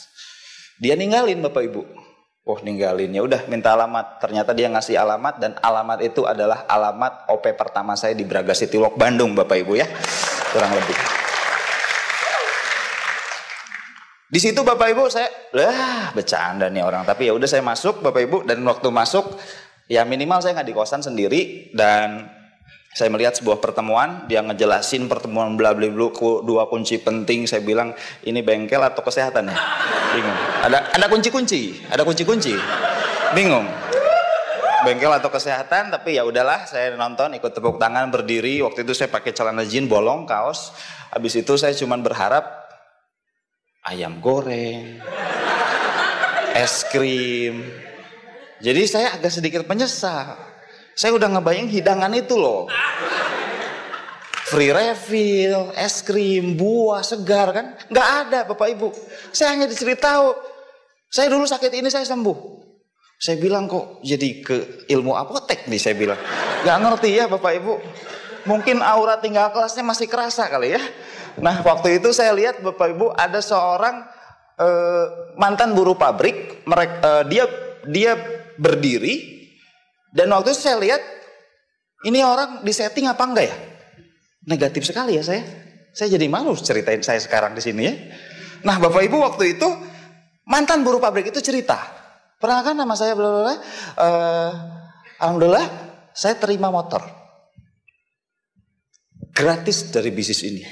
Dia ninggalin Bapak Ibu. Oh ninggalin, ya udah minta alamat. Ternyata dia ngasih alamat dan alamat itu adalah alamat OP pertama saya di Braga City Walk Bandung Bapak Ibu ya. Kurang lebih. Di situ Bapak Ibu saya, bercanda nih orang. Tapi ya udah saya masuk Bapak Ibu, dan waktu masuk ya minimal saya nggak di kosan sendiri, dan saya melihat sebuah pertemuan, dia ngejelasin pertemuan bla bla bla, dua kunci penting. Saya bilang, ini bengkel atau kesehatan ya? Bingung. Ada kunci-kunci, ada kunci-kunci. Bingung. Bengkel atau kesehatan, tapi ya udahlah, saya nonton, ikut tepuk tangan, berdiri. Waktu itu saya pakai celana jeans bolong, kaos. Habis itu saya cuman berharap ayam goreng, es krim. Jadi saya agak sedikit menyesal. Saya udah ngebayang hidangan itu loh. Free refill, es krim, buah, segar kan. Nggak ada Bapak Ibu. Saya hanya diceritau. Saya dulu sakit ini, saya sembuh. Saya bilang kok jadi ke ilmu apotek nih saya bilang. Nggak ngerti ya Bapak Ibu. Mungkin aura tinggal kelasnya masih kerasa kali ya. Nah waktu itu saya lihat Bapak Ibu ada seorang mantan buruh pabrik. Dia berdiri. Dan waktu itu saya lihat, ini orang disetting apa enggak ya? Negatif sekali ya saya. Saya jadi malu ceritain saya sekarang di sini ya. Nah Bapak Ibu waktu itu, mantan buruh pabrik itu cerita. Pernah kan nama saya, blablabla, alhamdulillah saya terima motor. Gratis dari bisnis ini.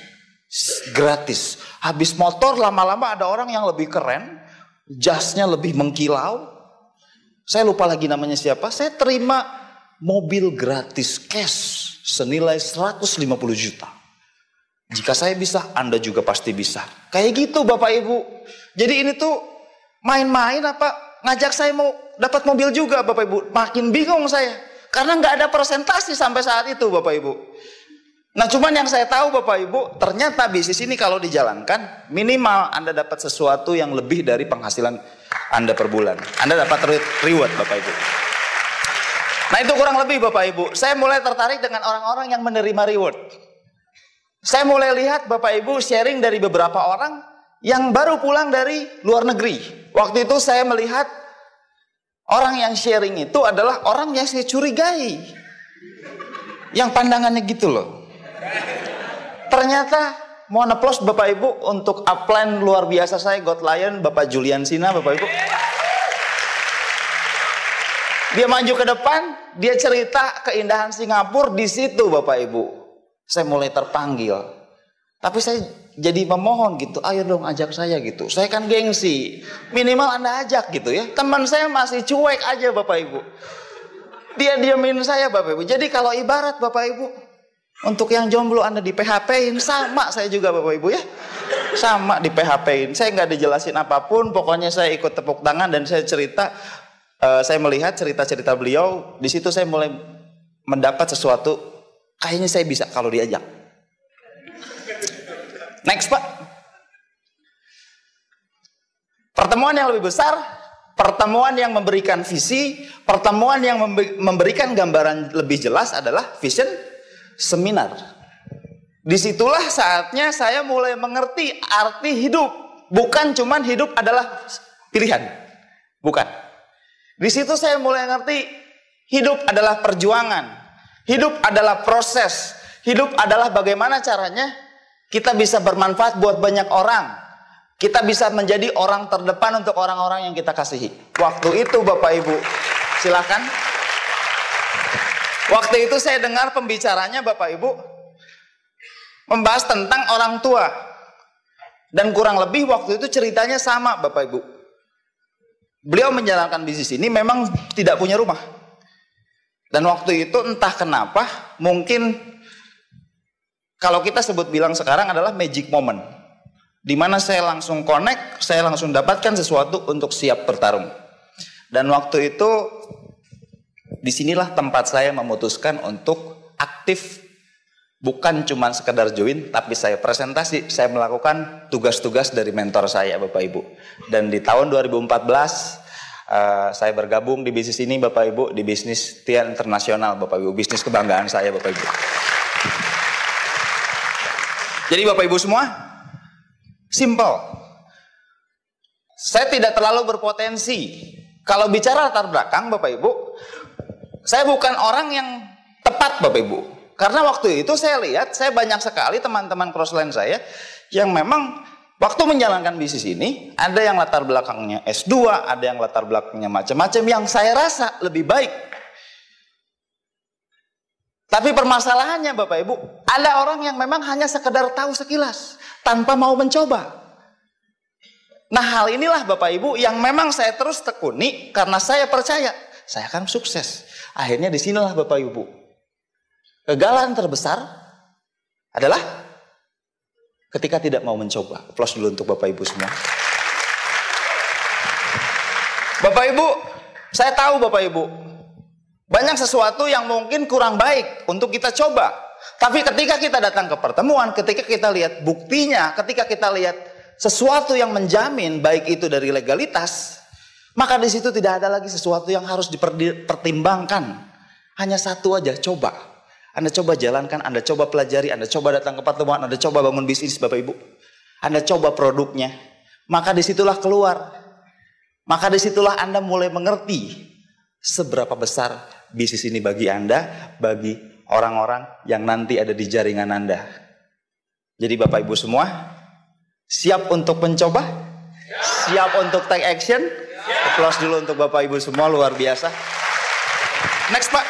Gratis. Habis motor lama-lama ada orang yang lebih keren, jasnya lebih mengkilau. Saya lupa lagi namanya siapa, saya terima mobil gratis cash senilai 150 juta. Jika saya bisa, Anda juga pasti bisa. Kayak gitu Bapak Ibu. Jadi ini tuh main-main apa, ngajak saya mau dapat mobil juga Bapak Ibu. Makin bingung saya, karena nggak ada presentasi sampai saat itu Bapak Ibu. Nah cuman yang saya tahu Bapak Ibu, ternyata bisnis ini kalau dijalankan, minimal Anda dapat sesuatu yang lebih dari penghasilan Anda per bulan. Anda dapat reward Bapak Ibu. Nah itu kurang lebih Bapak Ibu. Saya mulai tertarik dengan orang-orang yang menerima reward. Saya mulai lihat Bapak Ibu sharing dari beberapa orang yang baru pulang dari luar negeri. Waktu itu saya melihat orang yang sharing itu adalah orang yang saya curigai. Yang pandangannya gitu loh. Ternyata mau neplos Bapak Ibu untuk upline luar biasa saya, God Lion, Bapak Julian Sina Bapak Ibu. Dia maju ke depan, dia cerita keindahan Singapura di situ Bapak Ibu. Saya mulai terpanggil. Tapi saya jadi memohon gitu, ayo dong ajak saya gitu. Saya kan gengsi, minimal Anda ajak gitu ya. Teman saya masih cuek aja Bapak Ibu. Dia diamin saya Bapak Ibu. Jadi kalau ibarat Bapak Ibu, untuk yang jomblo Anda di PHP-in, sama saya juga Bapak Ibu ya. Sama di PHP-in, saya nggak dijelasin apapun, pokoknya saya ikut tepuk tangan dan saya cerita, saya melihat cerita-cerita beliau, di situ saya mulai mendapat sesuatu, kayaknya saya bisa kalau diajak. Next Pak. Pertemuan yang lebih besar, pertemuan yang memberikan visi, pertemuan yang memberikan gambaran lebih jelas adalah vision seminar. Disitulah saatnya saya mulai mengerti arti hidup. Bukan cuman hidup adalah pilihan. Bukan. Di situ saya mulai ngerti hidup adalah perjuangan. Hidup adalah proses. Hidup adalah bagaimana caranya Kita bisa bermanfaat buat banyak orang. Kita bisa menjadi orang terdepan untuk orang-orang yang kita kasihi. Waktu itu Bapak Ibu, silakan. Waktu itu saya dengar pembicaranya Bapak Ibu membahas tentang orang tua. Dan kurang lebih waktu itu ceritanya sama Bapak Ibu. Beliau menjalankan bisnis ini memang tidak punya rumah. Dan waktu itu entah kenapa, mungkin kalau kita sebut bilang sekarang adalah magic moment. Dimana saya langsung connect, saya langsung dapatkan sesuatu untuk siap bertarung. Dan waktu itu disinilah tempat saya memutuskan untuk aktif, bukan cuma sekedar join, tapi saya presentasi, saya melakukan tugas-tugas dari mentor saya Bapak Ibu. Dan di tahun 2014 saya bergabung di bisnis ini Bapak Ibu, di bisnis Tiens Internasional Bapak Ibu, bisnis kebanggaan saya Bapak Ibu. Jadi Bapak Ibu semua, simple. Saya tidak terlalu berpotensi. Kalau bicara latar belakang Bapak Ibu, saya bukan orang yang tepat Bapak Ibu. Karena waktu itu saya lihat, saya banyak sekali teman-teman crossline saya yang memang waktu menjalankan bisnis ini, ada yang latar belakangnya S2, ada yang latar belakangnya macam-macam, yang saya rasa lebih baik. Tapi permasalahannya Bapak Ibu, ada orang yang memang hanya sekedar tahu sekilas, tanpa mau mencoba. Nah hal inilah Bapak Ibu yang memang saya terus tekuni, karena saya percaya saya akan sukses. Akhirnya disinilah Bapak Ibu, kegagalan terbesar adalah ketika tidak mau mencoba. Aplaus dulu untuk Bapak Ibu semua. Bapak Ibu, saya tahu Bapak Ibu, banyak sesuatu yang mungkin kurang baik untuk kita coba. Tapi ketika kita datang ke pertemuan, ketika kita lihat buktinya, ketika kita lihat sesuatu yang menjamin baik itu dari legalitas, maka di situ tidak ada lagi sesuatu yang harus dipertimbangkan. Hanya satu aja, coba. Anda coba jalankan, Anda coba pelajari, Anda coba datang ke pertemuan, Anda coba bangun bisnis Bapak Ibu. Anda coba produknya. Maka disitulah keluar. Maka disitulah Anda mulai mengerti seberapa besar bisnis ini bagi Anda, bagi orang-orang yang nanti ada di jaringan Anda. Jadi Bapak Ibu semua, siap untuk mencoba? Siap untuk take action? Aplaus dulu untuk Bapak Ibu semua, luar biasa. Next Pak.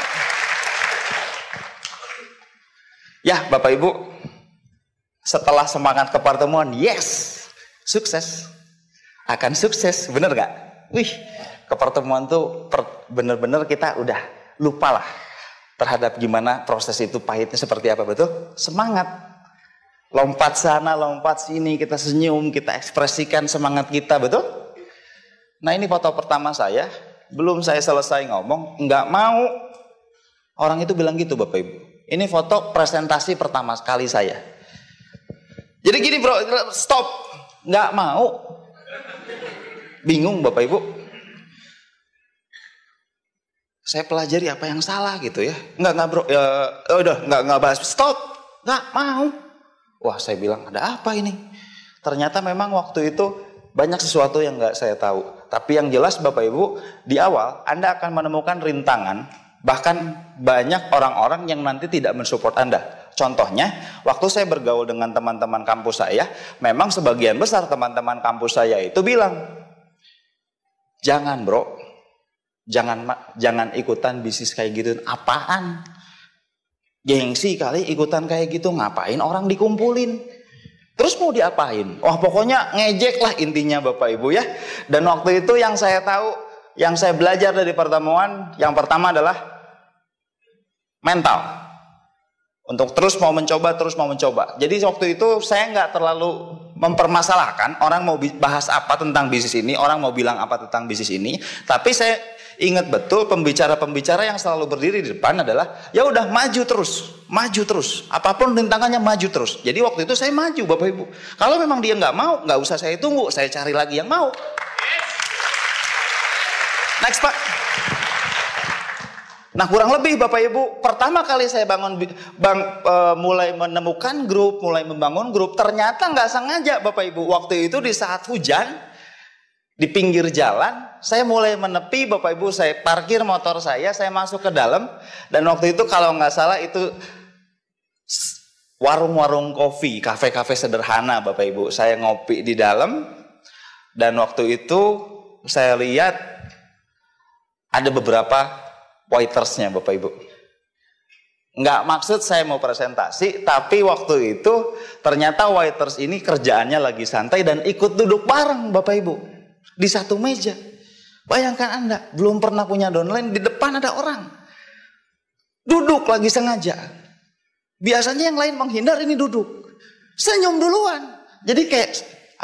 Ya Bapak Ibu, setelah semangat ke pertemuan, yes, sukses. Akan sukses, bener gak? Wih, ke pertemuan tuh bener-bener kita udah lupalah terhadap gimana proses itu pahitnya seperti apa, betul? Semangat. Lompat sana, lompat sini, kita senyum, kita ekspresikan semangat kita, betul? Nah ini foto pertama saya, belum saya selesai ngomong, nggak mau. Orang itu bilang gitu Bapak Ibu. Ini foto presentasi pertama kali saya. Jadi gini bro, stop, nggak mau. Bingung Bapak Ibu. Saya pelajari apa yang salah gitu ya. Nggak bro, ya, udah nggak bahas, stop, nggak mau. Wah saya bilang ada apa ini? Ternyata memang waktu itu banyak sesuatu yang nggak saya tahu. Tapi yang jelas Bapak Ibu, di awal Anda akan menemukan rintangan, bahkan banyak orang-orang yang nanti tidak mensupport Anda. Contohnya, waktu saya bergaul dengan teman-teman kampus saya, memang sebagian besar teman-teman kampus saya itu bilang, jangan bro, jangan ikutan bisnis kayak gitu, apaan? Gengsi kali ikutan kayak gitu, ngapain orang dikumpulin? Terus mau diapain? Wah pokoknya ngejek lah intinya Bapak Ibu ya. Dan waktu itu yang saya tahu, yang saya belajar dari pertemuan, yang pertama adalah mental. Untuk terus mau mencoba, terus mau mencoba. Jadi waktu itu saya nggak terlalu mempermasalahkan orang mau bahas apa tentang bisnis ini, orang mau bilang apa tentang bisnis ini. Tapi saya ingat betul pembicara-pembicara yang selalu berdiri di depan adalah, ya udah maju terus, apapun rintangannya maju terus. Jadi waktu itu saya maju Bapak Ibu. Kalau memang dia nggak mau, nggak usah saya tunggu, saya cari lagi yang mau. Next Pak. Nah kurang lebih Bapak Ibu, pertama kali saya mulai menemukan grup, mulai membangun grup, ternyata nggak sengaja Bapak Ibu. Waktu itu di saat hujan, di pinggir jalan, saya mulai menepi Bapak Ibu, saya parkir motor saya masuk ke dalam. Dan waktu itu kalau nggak salah itu warung-warung kopi, kafe-kafe sederhana Bapak Ibu. Saya ngopi di dalam dan waktu itu saya lihat ada beberapa pointersnya Bapak Ibu. Nggak maksud saya mau presentasi, tapi waktu itu ternyata waiters ini kerjaannya lagi santai dan ikut duduk bareng Bapak Ibu di satu meja. Bayangkan Anda, belum pernah punya downline, di depan ada orang duduk lagi sengaja. Biasanya yang lain menghindar, ini duduk. Senyum duluan. Jadi kayak,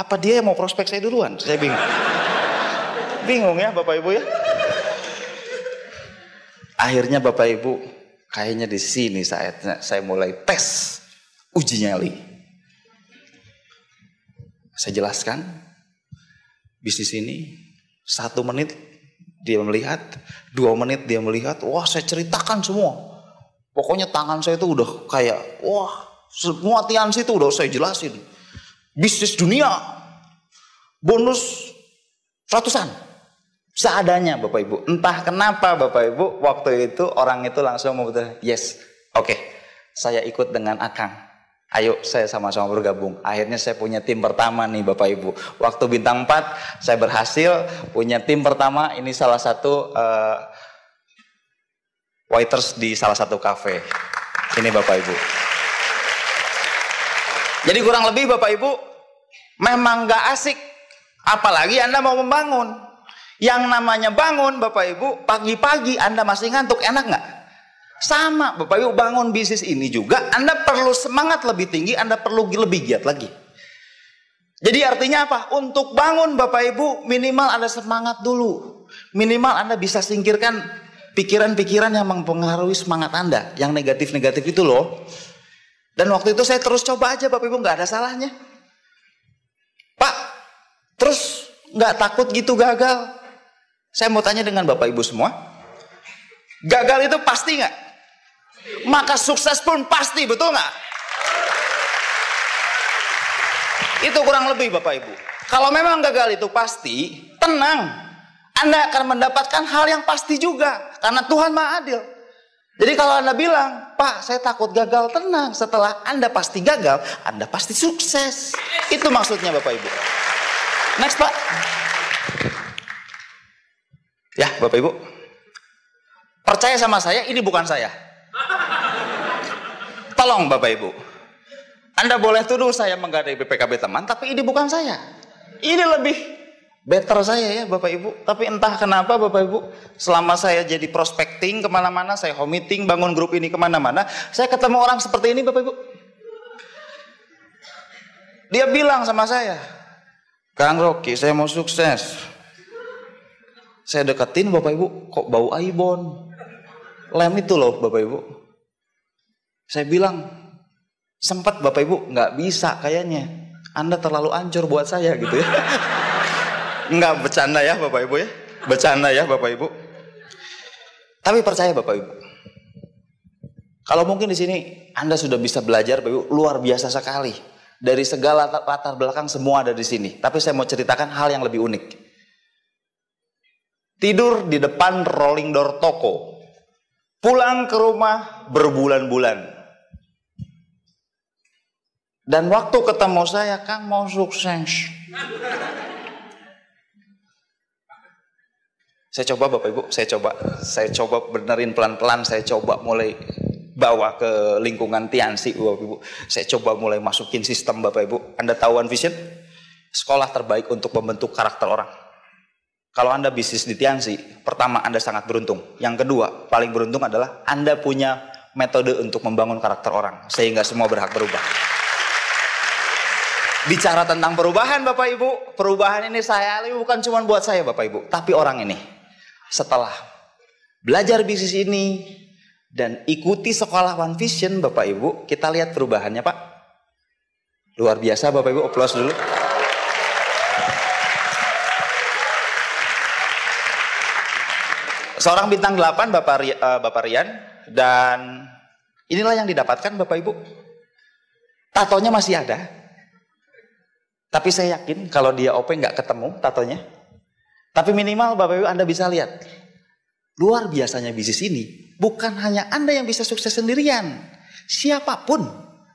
apa dia yang mau prospek saya duluan? Saya bingung. Bingung ya Bapak Ibu ya. Akhirnya Bapak Ibu, kayaknya di sini saya mulai tes uji nyali. Saya jelaskan, bisnis ini 1 menit dia melihat, 2 menit dia melihat, wah saya ceritakan semua. Pokoknya tangan saya itu udah kayak, wah semua Tiens itu udah saya jelasin. Bisnis dunia, bonus 100-an. Seadanya Bapak Ibu. Entah kenapa Bapak Ibu, waktu itu orang itu langsung memutuskan, yes, oke, saya ikut dengan Akang. Ayo saya sama-sama bergabung. Akhirnya saya punya tim pertama nih Bapak Ibu. Waktu bintang 4, saya berhasil punya tim pertama, ini salah satu... waiters di salah satu kafe. Ini Bapak Ibu. Jadi kurang lebih Bapak Ibu, memang gak asik. Apalagi Anda mau membangun. Yang namanya bangun Bapak Ibu, pagi-pagi Anda masih ngantuk, enak gak? Sama Bapak Ibu, bangun bisnis ini juga, Anda perlu semangat lebih tinggi, Anda perlu lebih giat lagi. Jadi artinya apa? Untuk bangun Bapak Ibu, minimal Anda semangat dulu. Minimal Anda bisa singkirkan pikiran-pikiran yang mempengaruhi semangat Anda, yang negatif-negatif itu loh. Dan waktu itu saya terus coba aja Bapak Ibu, nggak ada salahnya. Pak, terus nggak takut gitu gagal? Saya mau tanya dengan Bapak Ibu semua, gagal itu pasti nggak? Maka sukses pun pasti, betul nggak? Itu kurang lebih Bapak Ibu. Kalau memang gagal itu pasti, tenang. Anda akan mendapatkan hal yang pasti juga, karena Tuhan Maha Adil. Jadi kalau Anda bilang, Pak saya takut gagal, tenang, setelah Anda pasti gagal, Anda pasti sukses. Itu maksudnya Bapak Ibu. Next Pak. Ya Bapak Ibu, percaya sama saya, ini bukan saya. Tolong Bapak Ibu, Anda boleh tuduh saya menggadai BPKB teman, tapi ini bukan saya. Ini lebih better saya ya Bapak Ibu. Tapi entah kenapa Bapak Ibu, selama saya jadi prospecting kemana-mana, saya home meeting, bangun grup ini kemana-mana, saya ketemu orang seperti ini Bapak Ibu. Dia bilang sama saya, Kang Rocky saya mau sukses. Saya deketin Bapak Ibu, kok bau Aibon, lem itu loh Bapak Ibu. Saya bilang, sempat Bapak Ibu, nggak bisa kayaknya, Anda terlalu ancur buat saya gitu ya. Enggak, bercanda ya Bapak Ibu ya. Bercanda ya Bapak Ibu. Tapi percaya Bapak Ibu, kalau mungkin di sini Anda sudah bisa belajar Bapak Ibu, luar biasa sekali. Dari segala latar belakang semua ada di sini. Tapi saya mau ceritakan hal yang lebih unik. Tidur di depan rolling door toko, pulang ke rumah berbulan-bulan. Dan waktu ketemu saya, Kang mau sukses. Saya coba Bapak Ibu, saya coba benerin pelan-pelan, saya coba mulai bawa ke lingkungan Tiansi Bapak Ibu. Saya coba mulai masukin sistem Bapak Ibu. Anda tahu OneVISION? Sekolah terbaik untuk membentuk karakter orang. Kalau Anda bisnis di Tiansi, pertama Anda sangat beruntung. Yang kedua, paling beruntung adalah Anda punya metode untuk membangun karakter orang, sehingga semua berhak berubah. Bicara tentang perubahan Bapak Ibu, perubahan ini saya alami bukan cuma buat saya Bapak Ibu, tapi orang ini. Setelah belajar bisnis ini dan ikuti sekolah OneVISION Bapak Ibu, kita lihat perubahannya Pak. Luar biasa Bapak Ibu, aplaus dulu. Seorang bintang 8 Bapak Rian, dan inilah yang didapatkan Bapak Ibu. Tatonya masih ada. Tapi saya yakin kalau dia OP nggak ketemu tatonya. Tapi minimal Bapak Ibu Anda bisa lihat, luar biasanya bisnis ini bukan hanya Anda yang bisa sukses sendirian, siapapun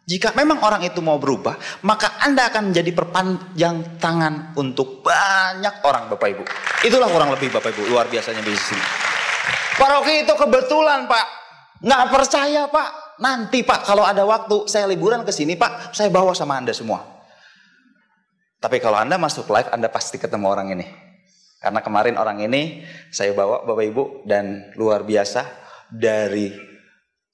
Jika memang orang itu mau berubah, maka Anda akan menjadi perpanjang tangan untuk banyak orang, Bapak Ibu. Itulah kurang lebih Bapak Ibu, luar biasanya bisnis ini. Pak Rocky itu kebetulan Pak, nggak percaya Pak. Nanti Pak kalau ada waktu saya liburan ke sini Pak, saya bawa sama Anda semua. Tapi kalau Anda masuk live, Anda pasti ketemu orang ini. Karena kemarin orang ini saya bawa Bapak Ibu dan luar biasa dari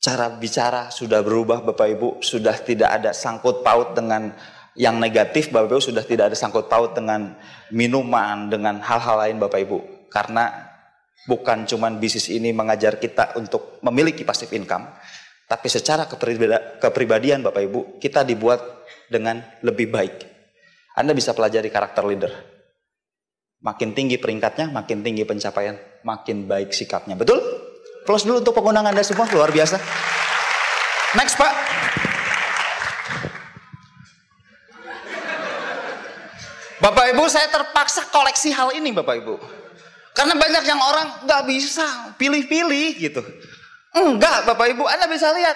cara bicara sudah berubah Bapak Ibu, sudah tidak ada sangkut paut dengan yang negatif Bapak Ibu, sudah tidak ada sangkut paut dengan minuman, dengan hal-hal lain Bapak Ibu. Karena bukan cuman bisnis ini mengajar kita untuk memiliki passive income, tapi secara kepribadian Bapak Ibu, kita dibuat dengan lebih baik. Anda bisa pelajari karakter leader. Makin tinggi peringkatnya, makin tinggi pencapaian, makin baik sikapnya, betul? Plus dulu untuk penggunaan Anda semua, luar biasa. Next Pak. Bapak Ibu, saya terpaksa koleksi hal ini Bapak Ibu. Karena banyak yang orang nggak bisa pilih-pilih gitu. Enggak Bapak Ibu, Anda bisa lihat.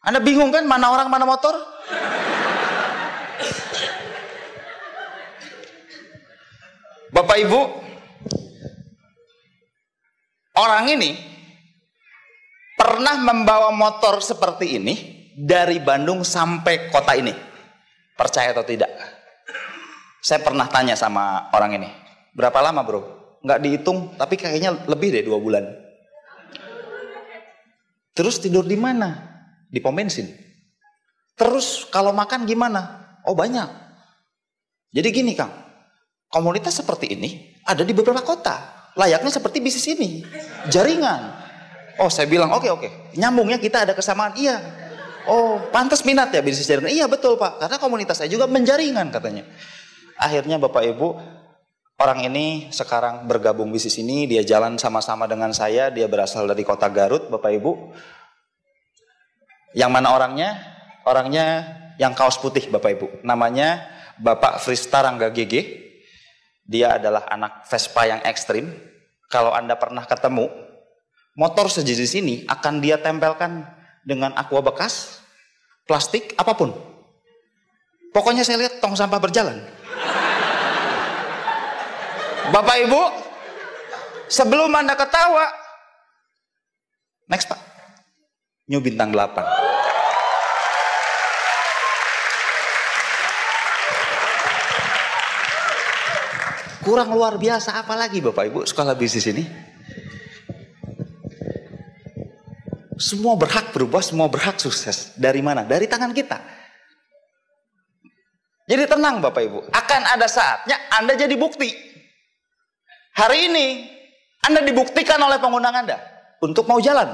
Anda bingung kan mana orang mana motor? Bapak Ibu, orang ini pernah membawa motor seperti ini dari Bandung sampai kota ini. Percaya atau tidak? Saya pernah tanya sama orang ini. Berapa lama bro? Nggak dihitung, tapi kayaknya lebih deh 2 bulan. Terus tidur di mana? Di pom bensin. Terus kalau makan gimana? Oh banyak. Jadi gini Kang, komunitas seperti ini ada di beberapa kota. Layaknya seperti bisnis ini, jaringan. Oh saya bilang oke, nyambungnya kita ada kesamaan, iya. Oh pantas minat ya bisnis jaringan, iya betul Pak. Karena komunitas saya juga menjaringan katanya. Akhirnya Bapak Ibu, orang ini sekarang bergabung bisnis ini, dia jalan sama-sama dengan saya, dia berasal dari kota Garut Bapak Ibu. Yang mana orangnya? Orangnya yang kaos putih Bapak Ibu, namanya Bapak Frista Rangga Gege. Dia adalah anak Vespa yang ekstrim. Kalau Anda pernah ketemu, motor sejenis ini akan dia tempelkan dengan aqua bekas, plastik, apapun. Pokoknya saya lihat tong sampah berjalan. Bapak Ibu, sebelum Anda ketawa, next Pak, New Bintang 8. Kurang luar biasa apalagi Bapak Ibu sekolah bisnis ini. Semua berhak berubah, semua berhak sukses. Dari mana? Dari tangan kita. Jadi tenang Bapak Ibu, akan ada saatnya Anda jadi bukti. Hari ini Anda dibuktikan oleh pengundang Anda untuk mau jalan.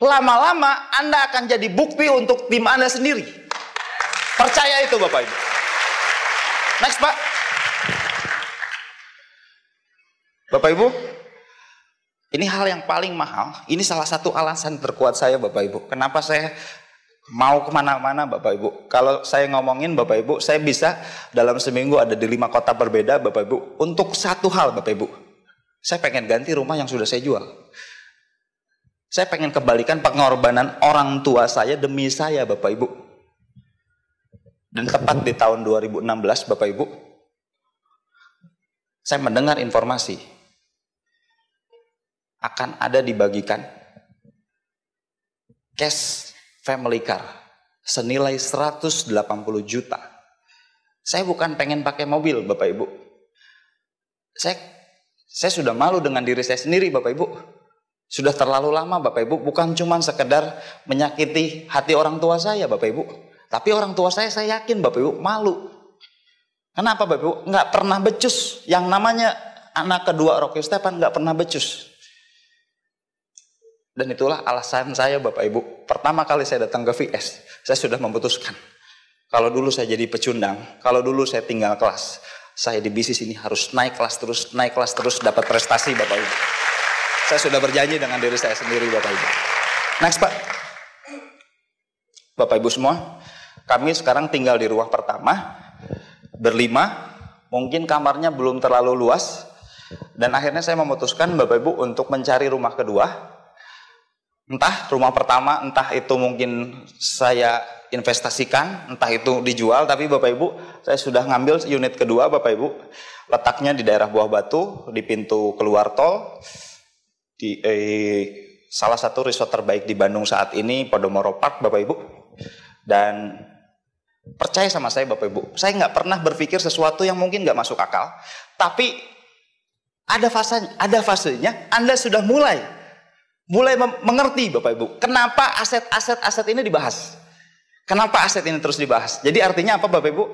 Lama-lama Anda akan jadi bukti untuk tim Anda sendiri. Percaya itu Bapak Ibu. Next Pak. Bapak Ibu, ini hal yang paling mahal, ini salah satu alasan terkuat saya Bapak Ibu. Kenapa saya mau kemana-mana Bapak Ibu. Kalau saya ngomongin Bapak Ibu, saya bisa dalam seminggu ada di 5 kota berbeda Bapak Ibu. Untuk satu hal Bapak Ibu, saya pengen ganti rumah yang sudah saya jual. Saya pengen kebalikan pengorbanan orang tua saya demi saya Bapak Ibu. Dan tepat di tahun 2016 Bapak Ibu, saya mendengar informasi akan ada dibagikan cash family car senilai 180 juta. Saya bukan pengen pakai mobil Bapak Ibu. Saya sudah malu dengan diri saya sendiri Bapak Ibu. Sudah terlalu lama Bapak Ibu, bukan cuma sekedar menyakiti hati orang tua saya Bapak Ibu. Tapi orang tua saya yakin Bapak Ibu malu. Kenapa Bapak Ibu? Nggak pernah becus yang namanya anak kedua Rocky Stevan, nggak pernah becus. Dan itulah alasan saya Bapak Ibu. Pertama kali saya datang ke VS, saya sudah memutuskan. Kalau dulu saya jadi pecundang, kalau dulu saya tinggal kelas, saya di bisnis ini harus naik kelas terus, dapat prestasi Bapak Ibu. Saya sudah berjanji dengan diri saya sendiri Bapak Ibu. Next Pak. Bapak Ibu semua, kami sekarang tinggal di ruang pertama, berlima, mungkin kamarnya belum terlalu luas. Dan akhirnya saya memutuskan Bapak Ibu untuk mencari rumah kedua. Entah rumah pertama, entah itu mungkin saya investasikan, entah itu dijual, tapi Bapak Ibu, saya sudah ngambil unit kedua, Bapak Ibu. Letaknya di daerah Buah Batu, di pintu keluar tol, di salah satu resort terbaik di Bandung saat ini, Podomoro Park, Bapak Ibu. Dan percaya sama saya, Bapak Ibu, saya nggak pernah berpikir sesuatu yang mungkin nggak masuk akal, tapi ada fasenya, Anda sudah mulai mengerti, Bapak Ibu, kenapa aset ini dibahas. Kenapa aset ini terus dibahas? Jadi artinya apa, Bapak Ibu?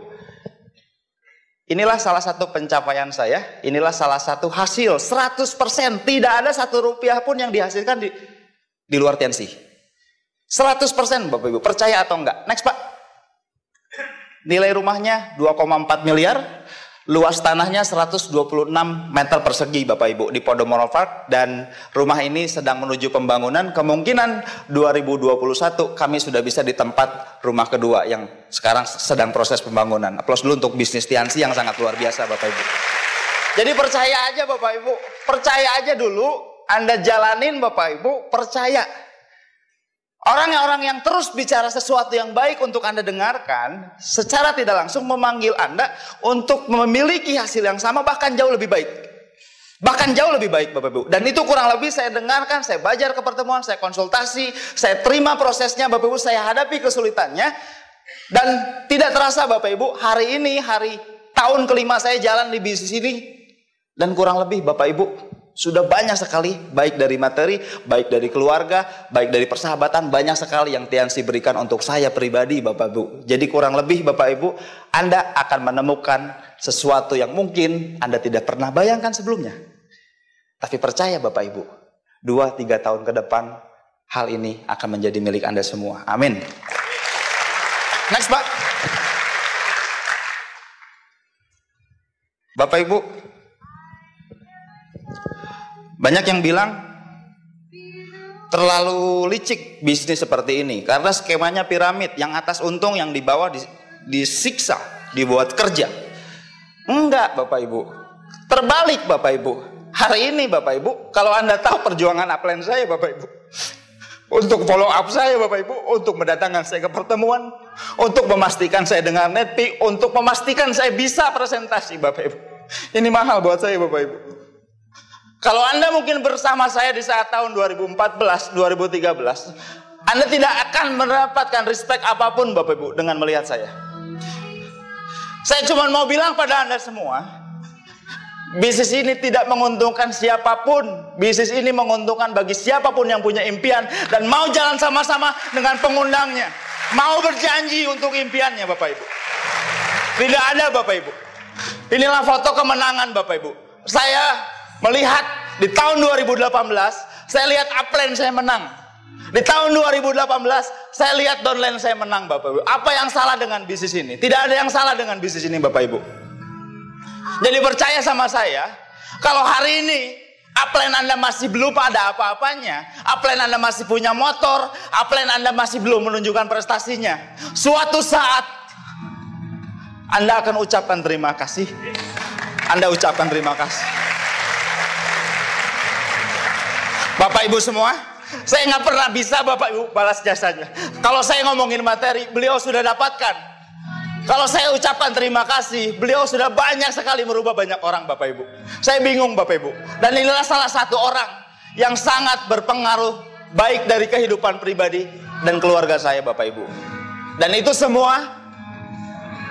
Inilah salah satu pencapaian saya, inilah salah satu hasil 100%, tidak ada satu rupiah pun yang dihasilkan di luar tensi. 100% Bapak Ibu, percaya atau enggak? Next, Pak. Nilai rumahnya 2,4 miliar, luas tanahnya 126 meter persegi, Bapak Ibu, di Podomoro Park, dan rumah ini sedang menuju pembangunan. Kemungkinan 2021 kami sudah bisa di tempat rumah kedua yang sekarang sedang proses pembangunan. Aplaus dulu untuk bisnis Tiansi yang sangat luar biasa, Bapak Ibu. Jadi percaya aja, Bapak Ibu, percaya aja dulu, Anda jalanin, Bapak Ibu, percaya. Orang-orang yang terus bicara sesuatu yang baik untuk Anda dengarkan, secara tidak langsung memanggil Anda untuk memiliki hasil yang sama, bahkan jauh lebih baik. Bahkan jauh lebih baik, Bapak Ibu. Dan itu kurang lebih saya dengarkan, saya belajar ke pertemuan, saya konsultasi, saya terima prosesnya, Bapak Ibu, saya hadapi kesulitannya. Dan tidak terasa, Bapak Ibu, hari ini, hari tahun kelima saya jalan di bisnis ini. Dan kurang lebih, Bapak Ibu, sudah banyak sekali, baik dari materi, baik dari keluarga, baik dari persahabatan, banyak sekali yang Tiansi berikan untuk saya pribadi, Bapak Ibu. Jadi kurang lebih, Bapak Ibu, Anda akan menemukan sesuatu yang mungkin Anda tidak pernah bayangkan sebelumnya. Tapi percaya, Bapak Ibu, 2-3 tahun ke depan, hal ini akan menjadi milik Anda semua. Amin. Next, Pak. Bapak Ibu, banyak yang bilang terlalu licik bisnis seperti ini karena skemanya piramid, yang atas untung, yang di bawah disiksa, dibuat kerja. Enggak, Bapak Ibu, terbalik, Bapak Ibu. Hari ini, Bapak Ibu, kalau Anda tahu perjuangan upline saya, Bapak Ibu, untuk follow up saya, Bapak Ibu, untuk mendatangkan saya ke pertemuan, untuk memastikan saya dengar NETP, untuk memastikan saya bisa presentasi, Bapak Ibu, ini mahal buat saya, Bapak Ibu. Kalau Anda mungkin bersama saya di saat tahun 2014, 2013, Anda tidak akan mendapatkan respect apapun, Bapak Ibu, dengan melihat saya. Saya cuma mau bilang pada Anda semua, bisnis ini tidak menguntungkan siapapun. Bisnis ini menguntungkan bagi siapapun yang punya impian dan mau jalan sama-sama dengan pengundangnya. Mau berjanji untuk impiannya, Bapak Ibu. Tidak ada, Bapak Ibu. Inilah foto kemenangan, Bapak Ibu. Saya melihat di tahun 2018, saya lihat upline saya menang. Di tahun 2018, saya lihat downline saya menang, Bapak Ibu. Apa yang salah dengan bisnis ini? Tidak ada yang salah dengan bisnis ini, Bapak Ibu. Jadi percaya sama saya, kalau hari ini upline Anda masih belum ada apa-apanya, upline Anda masih punya motor, upline Anda masih belum menunjukkan prestasinya, suatu saat Anda akan ucapkan terima kasih. Anda ucapkan terima kasih. Bapak Ibu semua, saya nggak pernah bisa, Bapak Ibu, balas jasanya. Kalau saya ngomongin materi, beliau sudah dapatkan. Kalau saya ucapkan terima kasih, beliau sudah banyak sekali merubah banyak orang, Bapak Ibu. Saya bingung, Bapak Ibu. Dan inilah salah satu orang yang sangat berpengaruh, baik dari kehidupan pribadi dan keluarga saya, Bapak Ibu. Dan itu semua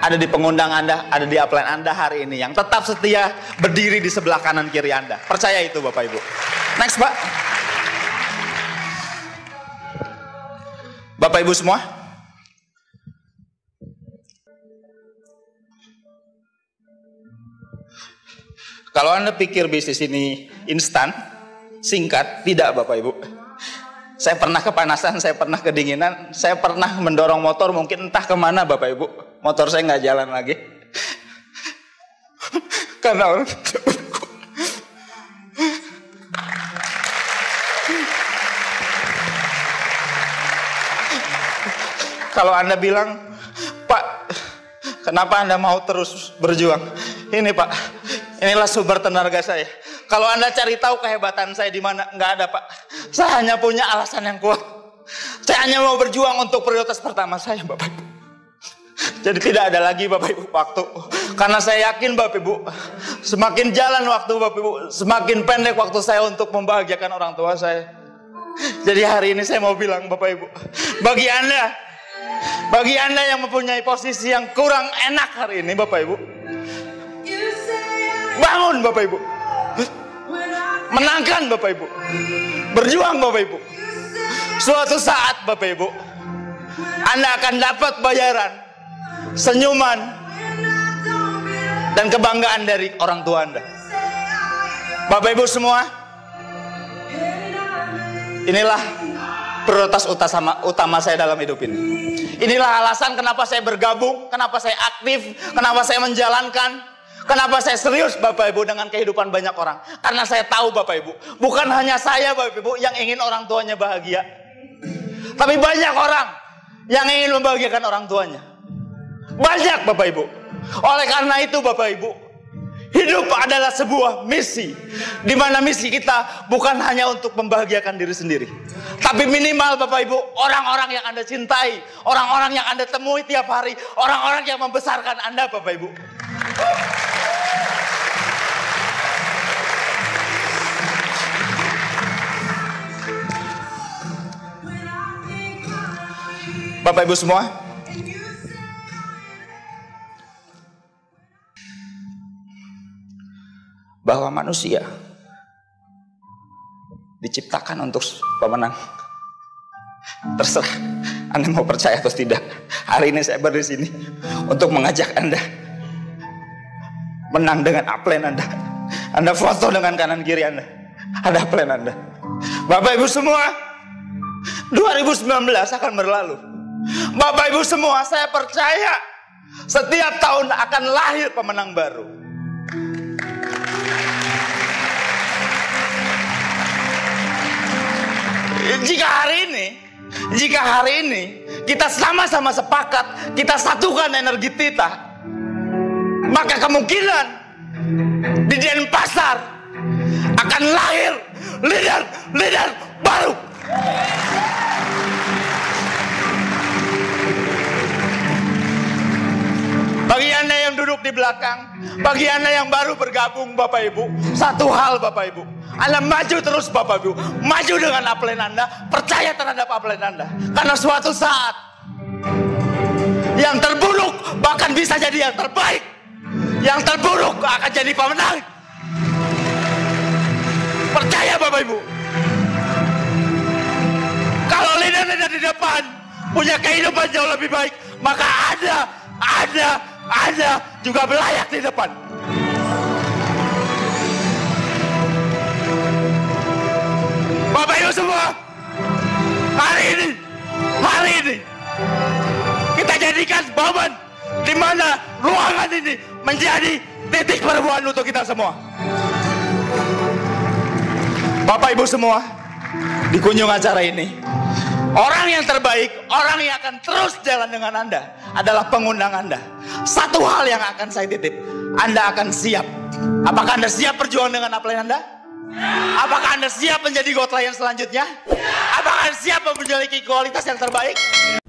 ada di pengundang Anda, ada di upline Anda hari ini, yang tetap setia berdiri di sebelah kanan kiri Anda. Percaya itu, Bapak Ibu. Next, Pak. Bapak Ibu semua, kalau Anda pikir bisnis ini instan, singkat, tidak, Bapak Ibu. Saya pernah kepanasan, saya pernah kedinginan, saya pernah mendorong motor mungkin entah kemana, Bapak Ibu. Motor saya nggak jalan lagi. Karena orang kalau Anda bilang, Pak, kenapa Anda mau terus berjuang? Ini, Pak, inilah sumber tenaga saya. Kalau Anda cari tahu kehebatan saya di mana, nggak ada, Pak. Saya hanya punya alasan yang kuat. Saya hanya mau berjuang untuk prioritas pertama saya, Bapak Ibu. Jadi tidak ada lagi Bapak Ibu waktu. Karena saya yakin Bapak Ibu, semakin jalan waktu Bapak Ibu, semakin pendek waktu saya untuk membahagiakan orang tua saya. Jadi hari ini saya mau bilang Bapak Ibu, bagi Anda yang mempunyai posisi yang kurang enak hari ini Bapak Ibu, bangun Bapak Ibu. Menangkan Bapak Ibu. Berjuang Bapak Ibu. Suatu saat Bapak Ibu, Anda akan dapat bayaran, senyuman, dan kebanggaan dari orang tua Anda. Bapak Ibu semua, inilah prioritas utama saya dalam hidup ini. Inilah alasan kenapa saya bergabung, kenapa saya aktif, kenapa saya menjalankan, kenapa saya serius Bapak Ibu dengan kehidupan banyak orang. Karena saya tahu Bapak Ibu, bukan hanya saya Bapak Ibu yang ingin orang tuanya bahagia, tapi banyak orang yang ingin membahagiakan orang tuanya. Banyak Bapak Ibu. Oleh karena itu Bapak Ibu, hidup adalah sebuah misi, di mana misi kita bukan hanya untuk membahagiakan diri sendiri, tapi minimal Bapak Ibu, orang-orang yang Anda cintai, orang-orang yang Anda temui tiap hari, orang-orang yang membesarkan Anda Bapak Ibu. Bapak Ibu semua, bahwa manusia diciptakan untuk pemenang. Terserah Anda mau percaya atau tidak. Hari ini saya berdiri sini untuk mengajak Anda menang dengan upline Anda. Anda foto dengan kanan kiri Anda, ada upline Anda. Bapak Ibu semua, 2019 akan berlalu. Bapak Ibu semua, saya percaya setiap tahun akan lahir pemenang baru. Jika hari ini kita sama-sama sepakat, kita satukan energi kita, maka kemungkinan di Denpasar akan lahir leader baru. Bagi Anda yang duduk di belakang, bagi Anda yang baru bergabung Bapak Ibu, satu hal Bapak Ibu, Anda maju terus Bapak Ibu. Maju dengan upline Anda, percaya terhadap upline Anda. Karena suatu saat yang terburuk bahkan bisa jadi yang terbaik. Yang terburuk akan jadi pemenang. Percaya Bapak Ibu. Kalau leader-leader di depan punya kehidupan jauh lebih baik, maka Anda juga berlayak di depan. Bapak Ibu semua, hari ini kita jadikan momen di mana ruangan ini menjadi titik pertemuan untuk kita semua. Bapak Ibu semua, di kunjung acara ini, orang yang terbaik, orang yang akan terus jalan dengan Anda adalah pengundang Anda. Satu hal yang akan saya titip, Anda akan siap. Apakah Anda siap berjuang dengan upline Anda? Apakah Anda siap menjadi go-client selanjutnya? Apakah Anda siap memiliki kualitas yang terbaik?